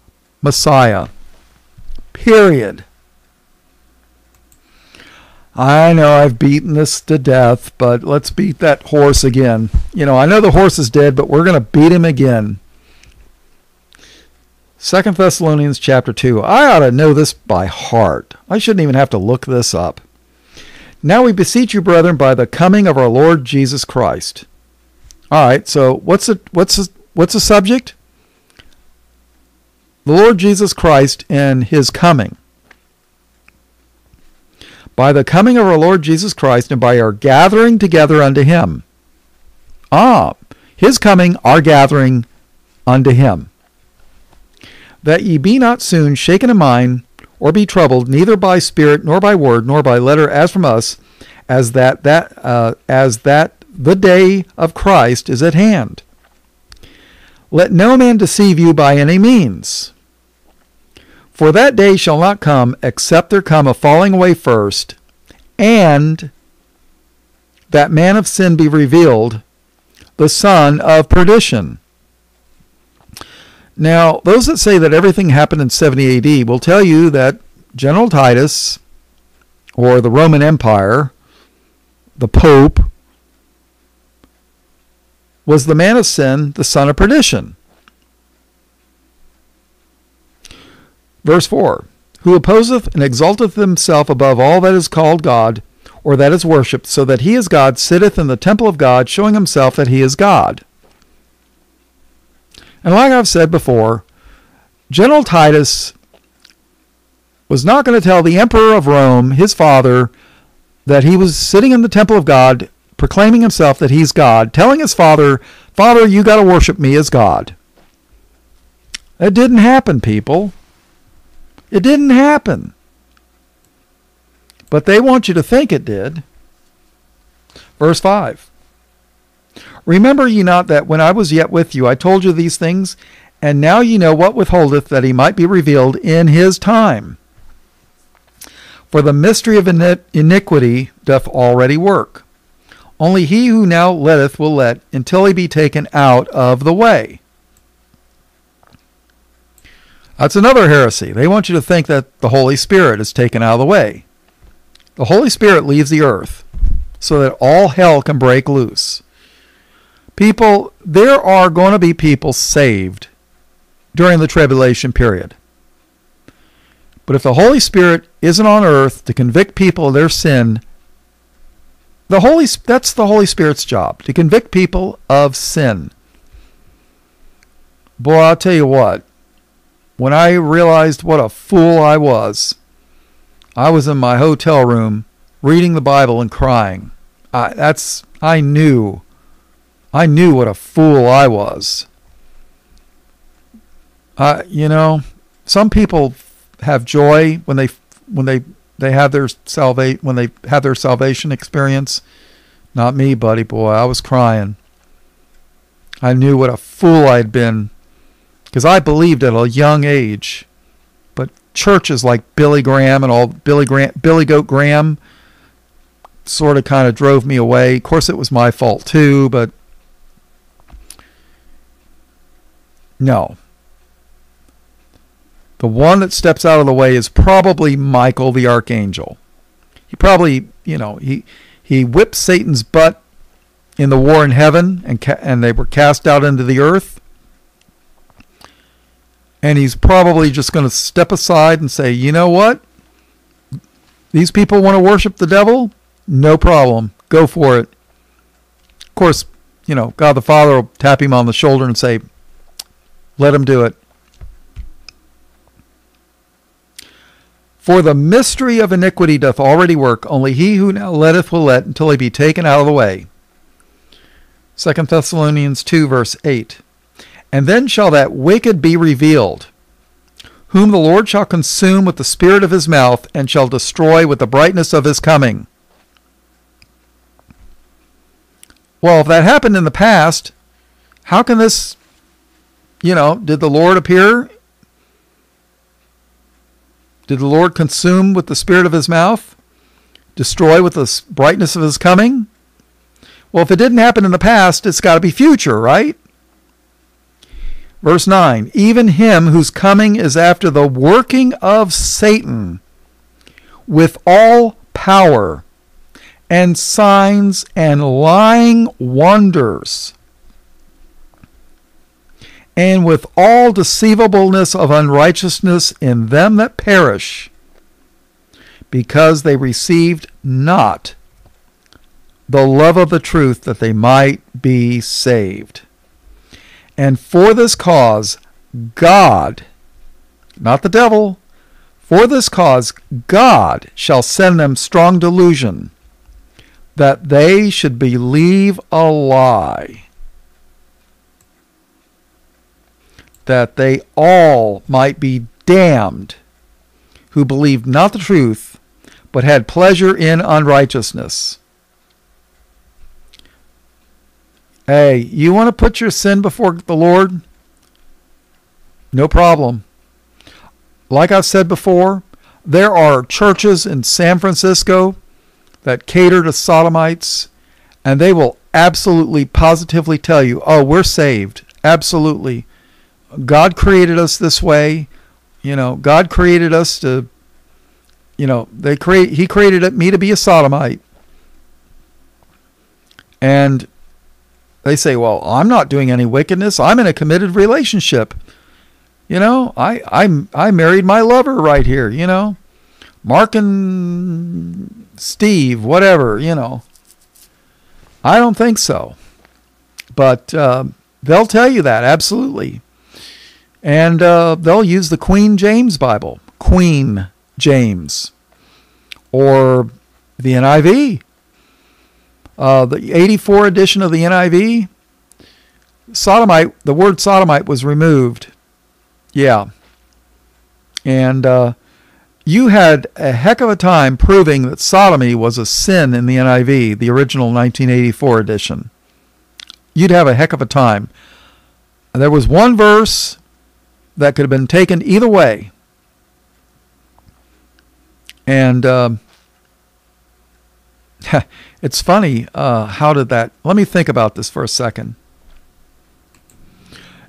Messiah. Period. I know I've beaten this to death, but let's beat that horse again. You know, I know the horse is dead, but we're going to beat him again. 2 Thessalonians chapter 2. I ought to know this by heart. I shouldn't even have to look this up. Now we beseech you, brethren, by the coming of our Lord Jesus Christ. All right, so what's the subject? The Lord Jesus Christ and his coming. By the coming of our Lord Jesus Christ and by our gathering together unto him. Ah, his coming, our gathering unto him. That ye be not soon shaken in mind, or be troubled, neither by spirit, nor by word, nor by letter, as from us, as that the day of Christ is at hand. Let no man deceive you by any means. For that day shall not come, except there come a falling away first, and that man of sin be revealed, the son of perdition. Now, those that say that everything happened in 70 AD will tell you that General Titus, or the Roman Empire, the Pope, was the man of sin, the son of perdition. Verse 4, who opposeth and exalteth himself above all that is called God, or that is worshipped, so that he is God, sitteth in the temple of God, showing himself that he is God. And like I've said before, General Titus was not going to tell the emperor of Rome, his father, that he was sitting in the temple of God, proclaiming himself that he's God, telling his father, "Father, you got to worship me as God." That didn't happen, people. It didn't happen. But they want you to think it did. Verse 5. Remember ye not that when I was yet with you, I told you these things, and now ye know what withholdeth, that he might be revealed in his time. For the mystery of iniquity doth already work. Only he who now letteth will let, until he be taken out of the way. That's another heresy. They want you to think that the Holy Spirit is taken out of the way. The Holy Spirit leaves the earth so that all hell can break loose. People, there are going to be people saved during the tribulation period. But if the Holy Spirit isn't on earth to convict people of their sin, that's the Holy Spirit's job, to convict people of sin. Boy, I'll tell you what, when I realized what a fool I was in my hotel room reading the Bible and crying. I knew what a fool I was. You know, some people have joy when they have their salvation experience. Not me, buddy boy. I was crying. I knew what a fool I'd been, because I believed at a young age. But churches like Billy Graham and all Billy Goat Graham sort of kind of drove me away. Of course, it was my fault too, but no. The one that steps out of the way is probably Michael the Archangel. He probably, you know, he whipped Satan's butt in the war in heaven, and they were cast out into the earth. And he's probably just going to step aside and say, you know what? These people want to worship the devil? No problem. Go for it. Of course, you know, God the Father will tap him on the shoulder and say, let him do it. For the mystery of iniquity doth already work, only he who now letteth will let, until he be taken out of the way. 2 Thessalonians 2, verse 8. And then shall that wicked be revealed, whom the Lord shall consume with the spirit of his mouth, and shall destroy with the brightness of his coming. Well, if that happened in the past, how can this, you know, did the Lord appear? Did the Lord consume with the spirit of his mouth? Destroy with the brightness of his coming? Well, if it didn't happen in the past, it's got to be future, right? Verse 9, even him whose coming is after the working of Satan with all power and signs and lying wonders and with all deceivableness of unrighteousness in them that perish, because they received not the love of the truth, that they might be saved. And for this cause God, not the devil, for this cause God shall send them strong delusion, that they should believe a lie, that they all might be damned, who believed not the truth, but had pleasure in unrighteousness. Hey, you want to put your sin before the Lord? No problem. Like I've said before, there are churches in San Francisco that cater to sodomites, and they will absolutely, positively tell you, oh, we're saved. Absolutely. God created us this way. You know, God created us to, you know, He created me to be a sodomite. And they say, well, I'm not doing any wickedness. I'm in a committed relationship. You know, I married my lover right here, you know. Mark and Steve, whatever, you know. I don't think so. But they'll tell you that, absolutely. And they'll use the Queen James Bible, Queen James, or the NIV. The 84 edition of the NIV, sodomite, the word sodomite was removed. Yeah. And you had a heck of a time proving that sodomy was a sin in the NIV, the original 1984 edition. You'd have a heck of a time. And there was one verse that could have been taken either way. And it's funny, how did that... Let me think about this for a second.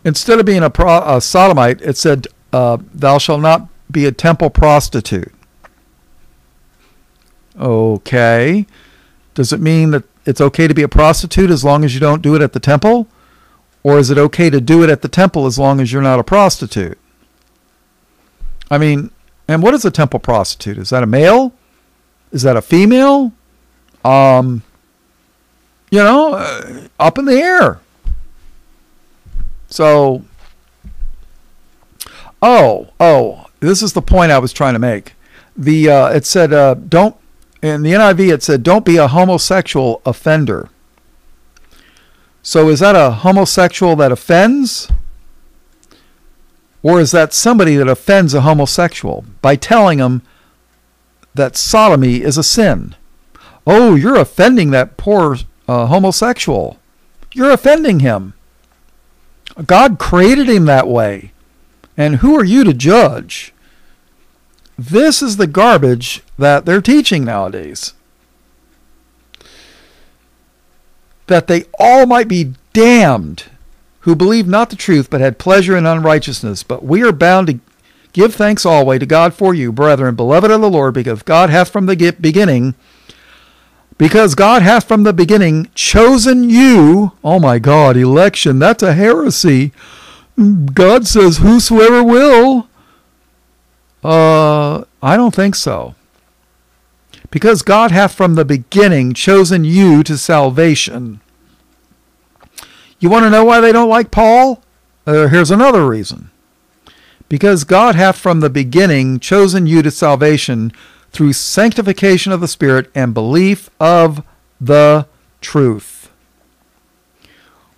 Instead of being a sodomite, it said, thou shalt not be a temple prostitute. Okay. Does it mean that it's okay to be a prostitute as long as you don't do it at the temple? Or is it okay to do it at the temple as long as you're not a prostitute? I mean, and what is a temple prostitute? Is that a male? Is that a female? You know, up in the air. So, this is the point I was trying to make. The it said, don't, in the NIV it said, don't be a homosexual offender. So is that a homosexual that offends? Or is that somebody that offends a homosexual by telling them that sodomy is a sin? Oh, you're offending that poor homosexual. You're offending him. God created him that way. And who are you to judge? This is the garbage that they're teaching nowadays. That they all might be damned who believe not the truth, but had pleasure in unrighteousness. But we are bound to give thanks always to God for you, brethren, beloved of the Lord, because God hath from the beginning... Because God hath from the beginning chosen you. Oh my God, election, that's a heresy. God says, whosoever will. I don't think so. Because God hath from the beginning chosen you to salvation. You want to know why they don't like Paul? Here's another reason. Because God hath from the beginning chosen you to salvation through sanctification of the Spirit and belief of the truth.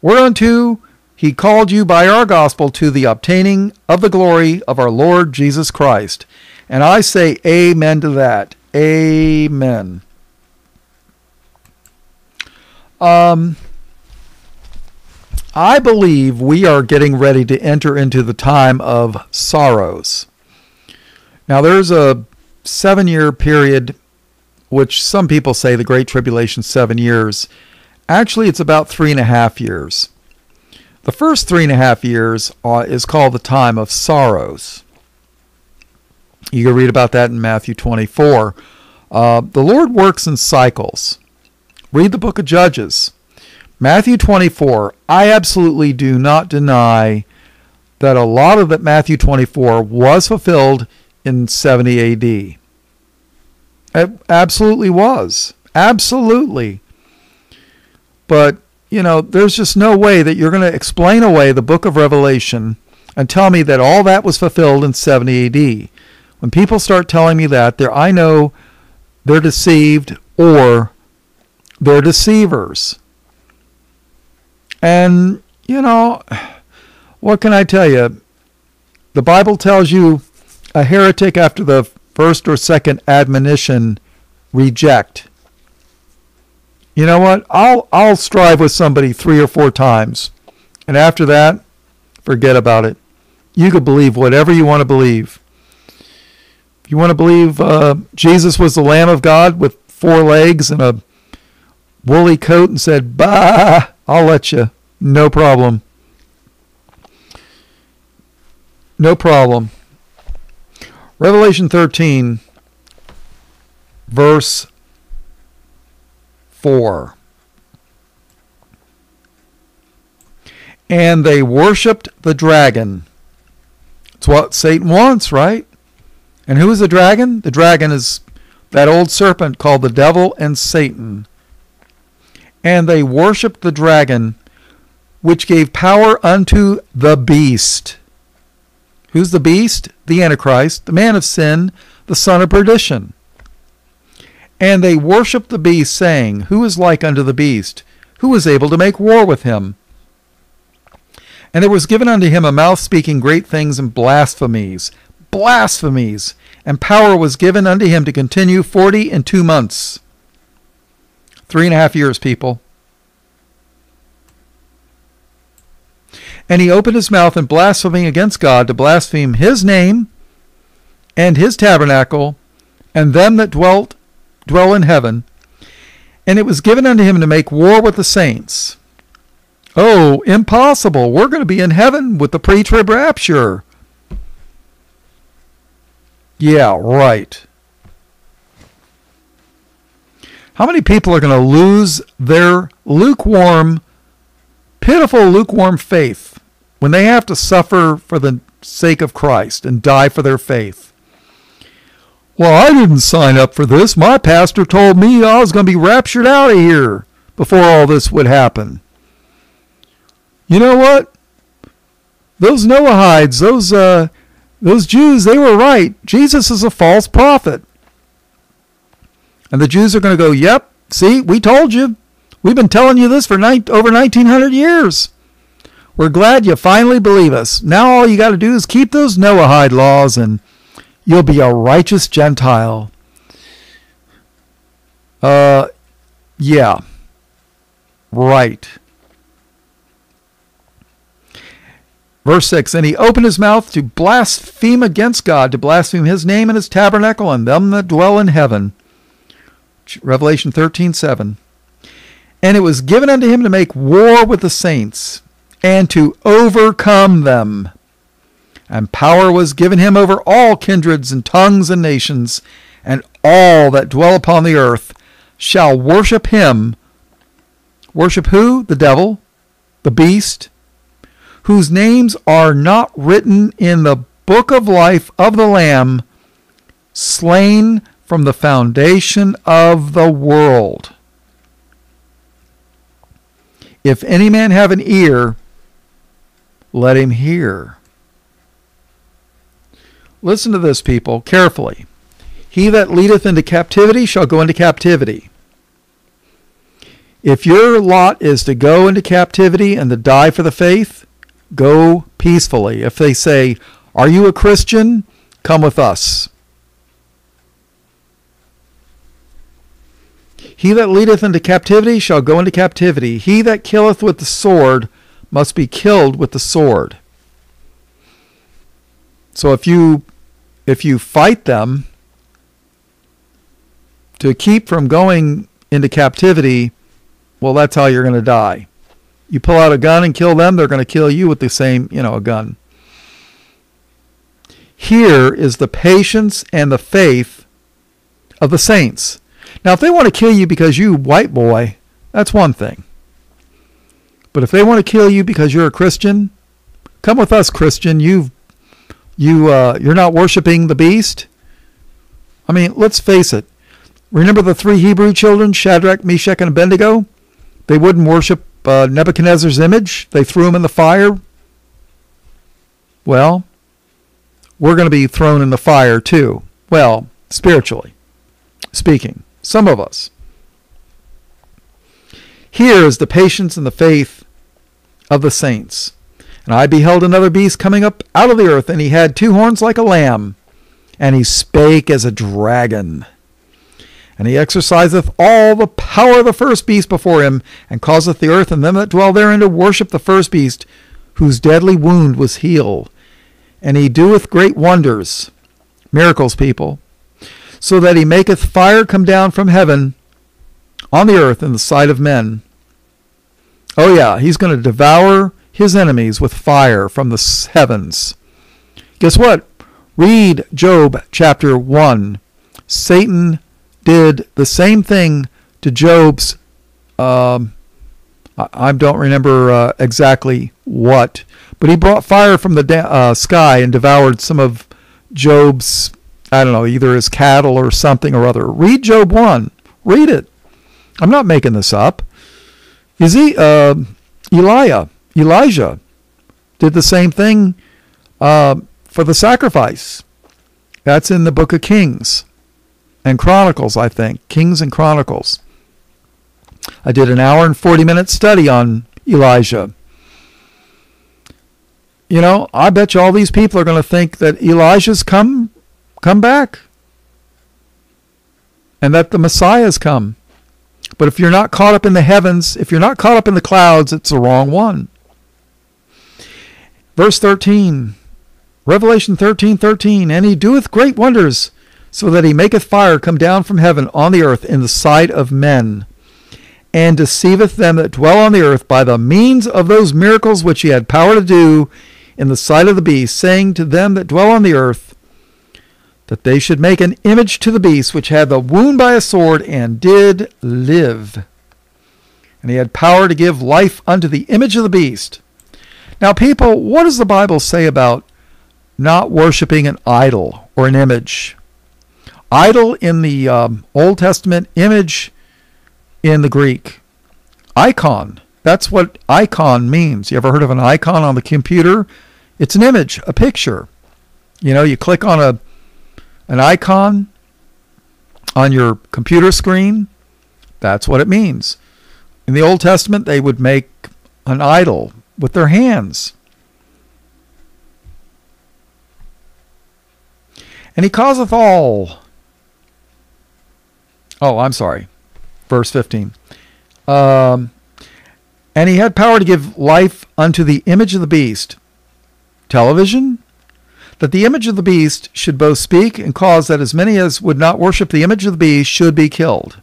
Whereunto he called you by our gospel to the obtaining of the glory of our Lord Jesus Christ. And I say amen to that. Amen. I believe we are getting ready to enter into the time of sorrows. Now there's a 7-year period, which some people say the Great Tribulation, 7 years. Actually, it's about 3.5 years. The first 3.5 years is called the time of sorrows. You can read about that in Matthew 24. The Lord works in cycles. Read the book of Judges. Matthew 24, I absolutely do not deny that a lot of that Matthew 24 was fulfilled in 70 AD. It absolutely was. Absolutely. But, you know, there's just no way that you're going to explain away the book of Revelation and tell me that all that was fulfilled in 70 AD. When people start telling me that, I know they're deceived or they're deceivers. And, you know, what can I tell you? The Bible tells you a heretic after the first or second admonition, reject. You know what? I'll strive with somebody 3 or 4 times. And after that, forget about it. You could believe whatever you want to believe. If you want to believe Jesus was the Lamb of God with 4 legs and a woolly coat and said, bah, I'll let you. No problem. No problem. Revelation 13, verse 4. And they worshipped the dragon. It's what Satan wants, right? And who is the dragon? The dragon is that old serpent called the devil and Satan. And they worshipped the dragon, which gave power unto the beast. Who's the beast? The Antichrist, the man of sin, the son of perdition. And they worshipped the beast, saying, who is like unto the beast? Who is able to make war with him? And there was given unto him a mouth speaking great things and blasphemies. Blasphemies. And power was given unto him to continue 42 months. 3.5 years, people. And he opened his mouth in blaspheming against God to blaspheme his name and his tabernacle and them that dwell in heaven. And it was given unto him to make war with the saints. Oh, impossible. We're going to be in heaven with the pre-trib rapture. Yeah, right. How many people are going to lose their pitiful lukewarm faith when they have to suffer for the sake of Christ and die for their faith? Well, I didn't sign up for this. My pastor told me I was going to be raptured out of here before all this would happen. You know what? Those Noahides, those Jews, they were right. Jesus is a false prophet. And the Jews are going to go, yep, see, we told you. We've been telling you this for over 1,900 years. We're glad you finally believe us. Now all you got to do is keep those Noahide laws and you'll be a righteous Gentile. Yeah. Right. Verse 6, and he opened his mouth to blaspheme against God, to blaspheme his name and his tabernacle and them that dwell in heaven. Revelation 13:7. And it was given unto him to make war with the saints and to overcome them. And power was given him over all kindreds and tongues and nations, and all that dwell upon the earth shall worship him. Worship who? The devil, the beast, whose names are not written in the book of life of the Lamb, slain from the foundation of the world. If any man have an ear, let him hear. Listen to this, people, carefully. He that leadeth into captivity shall go into captivity. If your lot is to go into captivity and to die for the faith, go peacefully. If they say, are you a Christian? Come with us. He that leadeth into captivity shall go into captivity. He that killeth with the sword must be killed with the sword. So if you fight them to keep from going into captivity, well, that's how you're going to die. You pull out a gun and kill them, they're going to kill you with the same, a gun. Here is the patience and the faith of the saints. Now, if they want to kill you because you white boy, that's one thing. But if they want to kill you because you're a Christian, come with us, Christian. You're not worshiping the beast. I mean, let's face it. Remember the three Hebrew children, Shadrach, Meshach, and Abednego? They wouldn't worship Nebuchadnezzar's image. They threw him in the fire. Well, we're going to be thrown in the fire too. Well, spiritually speaking, some of us. Here is the patience and the faith of the saints. And I beheld another beast coming up out of the earth, and he had two horns like a lamb, and he spake as a dragon. And he exerciseth all the power of the first beast before him, and causeth the earth and them that dwell therein to worship the first beast, whose deadly wound was healed. And he doeth great wonders, miracles, people, so that he maketh fire come down from heaven on the earth in the sight of men. Oh yeah, he's going to devour his enemies with fire from the heavens. Guess what? Read Job chapter 1. Satan did the same thing to Job's, I don't remember exactly what, but he brought fire from the sky and devoured some of Job's, I don't know, either his cattle or something or other. Read Job 1. Read it. I'm not making this up. Elijah did the same thing for the sacrifice. That's in the book of Kings and Chronicles, I think. Kings and Chronicles. I did an hour and 40-minute study on Elijah. You know, I bet you all these people are going to think that Elijah's come back and that the Messiah's come. But if you're not caught up in the heavens, if you're not caught up in the clouds, it's the wrong one. Verse 13, Revelation 13:13, and he doeth great wonders, so that he maketh fire come down from heaven on the earth in the sight of men, and deceiveth them that dwell on the earth by the means of those miracles which he had power to do in the sight of the beast, saying to them that dwell on the earth, that they should make an image to the beast, which had the wound by a sword, and did live. And he had power to give life unto the image of the beast. Now, people, what does the Bible say about not worshiping an idol or an image? Idol in the Old Testament, image in the Greek. Icon. That's what icon means. You ever heard of an icon on the computer? It's an image, a picture. You know, you click on an icon on your computer screen, that's what it means. In the Old Testament, they would make an idol with their hands. And he causeth all. Oh, I'm sorry. Verse 15. And he had power to give life unto the image of the beast. Television? That the image of the beast should both speak and cause that as many as would not worship the image of the beast should be killed.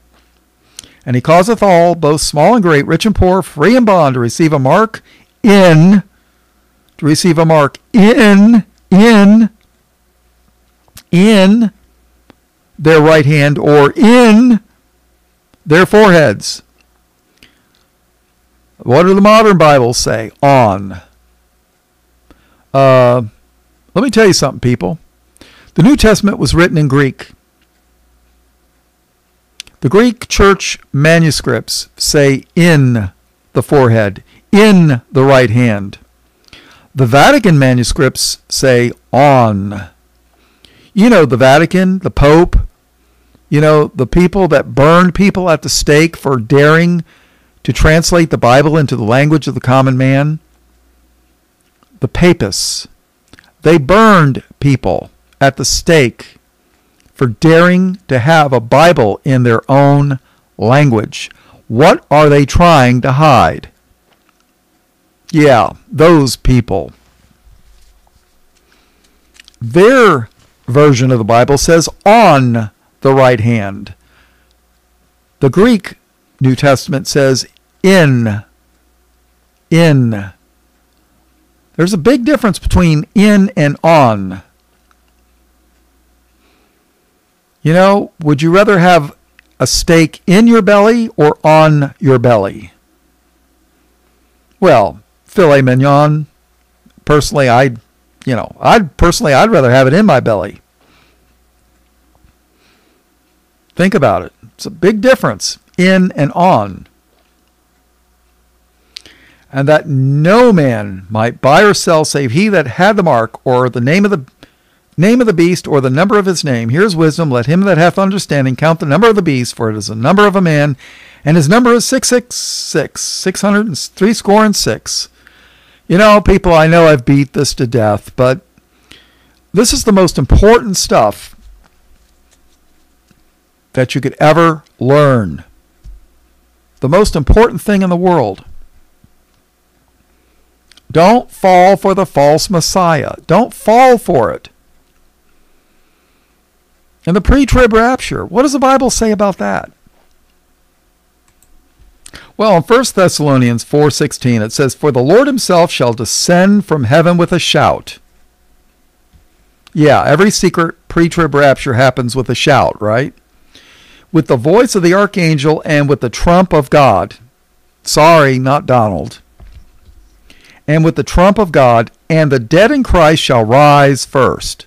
And he causeth all, both small and great, rich and poor, free and bond, to receive a mark in, in their right hand or in their foreheads. What do the modern Bibles say? On. Let me tell you something, people. The New Testament was written in Greek. The Greek church manuscripts say in the forehead, in the right hand. The Vatican manuscripts say on. You know, the Vatican, the Pope, you know, the people that burned people at the stake for daring to translate the Bible into the language of the common man. The papists. They burned people at the stake for daring to have a Bible in their own language. What are they trying to hide? Yeah, those people. Their version of the Bible says on the right hand. The Greek New Testament says in. There's a big difference between in and on. You know, would you rather have a stake in your belly or on your belly? Well, filet mignon, personally, I'd rather have it in my belly. Think about it. It's a big difference in and on. And that no man might buy or sell save he that had the mark or the name of the beast or the number of his name. Here's wisdom. Let him that hath understanding count the number of the beast, for it is the number of a man, and his number is 666, 666. You know, people, I know I've beat this to death, but this is the most important stuff that you could ever learn. The most important thing in the world. Don't fall for the false Messiah. Don't fall for it. And the pre-trib rapture, what does the Bible say about that? Well, in 1 Thessalonians 4:16, it says, "For the Lord himself shall descend from heaven with a shout." Yeah, every secret pre-trib rapture happens with a shout, right? "With the voice of the archangel and with the trump of God." Sorry, not Donald. "And with the trump of God, and the dead in Christ shall rise first."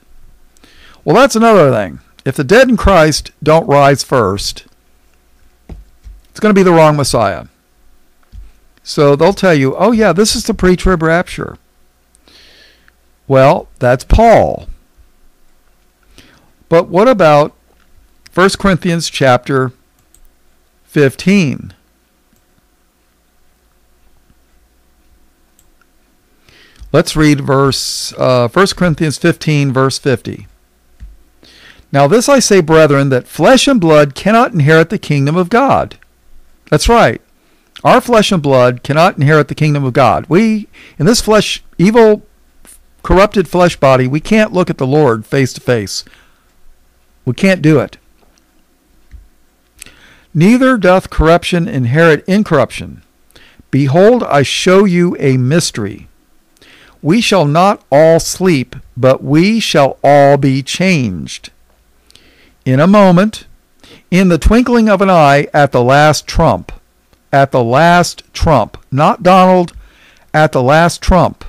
Well, that's another thing. If the dead in Christ don't rise first, it's going to be the wrong Messiah. So they'll tell you, oh yeah, this is the pre-trib rapture. Well, that's Paul. But what about 1 Corinthians chapter 15? Let's read 1 Corinthians 15, verse 50. "Now this I say, brethren, that flesh and blood cannot inherit the kingdom of God." That's right. Our flesh and blood cannot inherit the kingdom of God. We, in this flesh, evil, corrupted flesh body, we can't look at the Lord face to face. We can't do it. "Neither doth corruption inherit incorruption. Behold, I show you a mystery. We shall not all sleep, but we shall all be changed. In a moment, in the twinkling of an eye, at the last trump." At the last trump. Not Donald, at the last trump.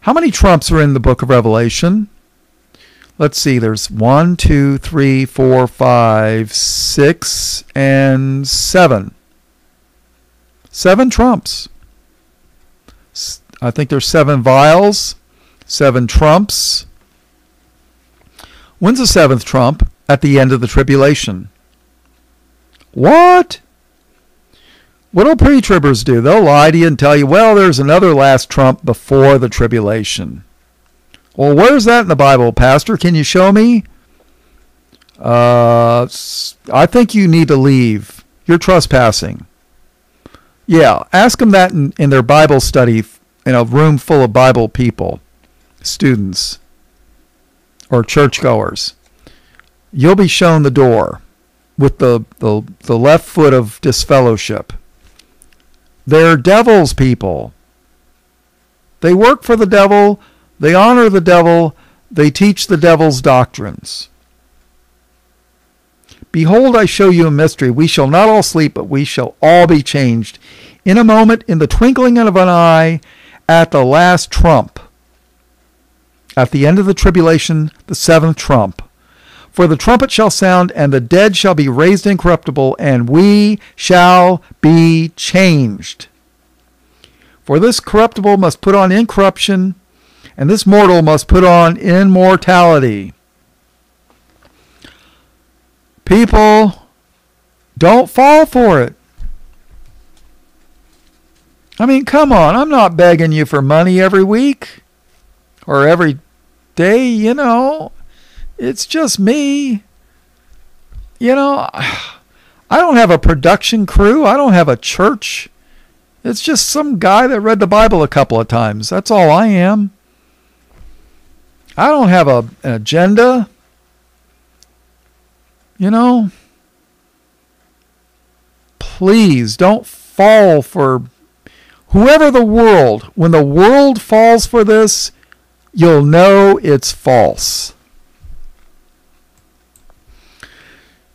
How many trumps are in the book of Revelation? Let's see, there's 1, 2, 3, 4, 5, 6, and 7. 7 trumps. I think there's 7 vials, 7 trumps. When's the 7th trump? At the end of the tribulation. What? What'll pre-tribbers do? They'll lie to you and tell you, well, there's another last trump before the tribulation. Well, where's that in the Bible, Pastor? Can you show me? I think you need to leave. You're trespassing. Yeah, ask them that in their Bible study in a room full of Bible people, students, or churchgoers. You'll be shown the door with the left foot of disfellowship. They're devils, people. They work for the devil. They honor the devil. They teach the devil's doctrines. "Behold, I show you a mystery. We shall not all sleep, but we shall all be changed. In a moment, in the twinkling of an eye, at the last trump." At the end of the tribulation, the 7th trump. "For the trumpet shall sound, and the dead shall be raised incorruptible, and we shall be changed. For this corruptible must put on incorruption, and this mortal must put on immortality." People, don't fall for it. I mean, come on. I'm not begging you for money every week or every day, you know. It's just me. You know, I don't have a production crew. I don't have a church. It's just some guy that read the Bible a couple of times. That's all I am. I don't have an agenda. You know, please don't fall for whoever the world. When the world falls for this, you'll know it's false.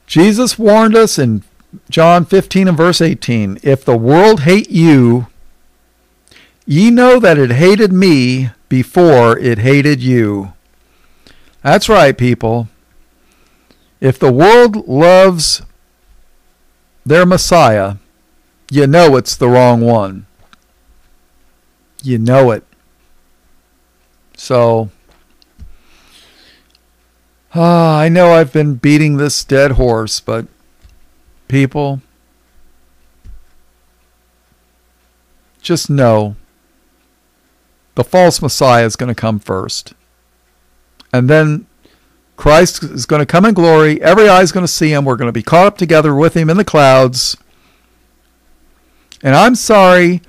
Jesus warned us in John 15 and verse 18, "If the world hate you, ye know that it hated me before it hated you." That's right, people. If the world loves their Messiah, you know it's the wrong one. You know it. So, I know I've been beating this dead horse, but people, just know the false Messiah is going to come first. And then Christ is going to come in glory. Every eye is going to see him. We're going to be caught up together with him in the clouds. And I'm sorry,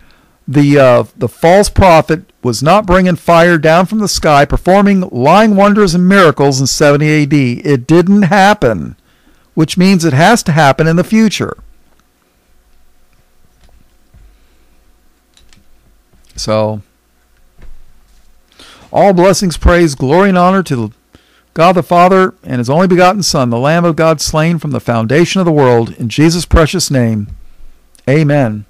the false prophet was not bringing fire down from the sky, performing lying wonders and miracles in 70 AD. It didn't happen, which means it has to happen in the future. So, all blessings, praise, glory, and honor to God the Father and His only begotten Son, the Lamb of God, slain from the foundation of the world. In Jesus' precious name, amen.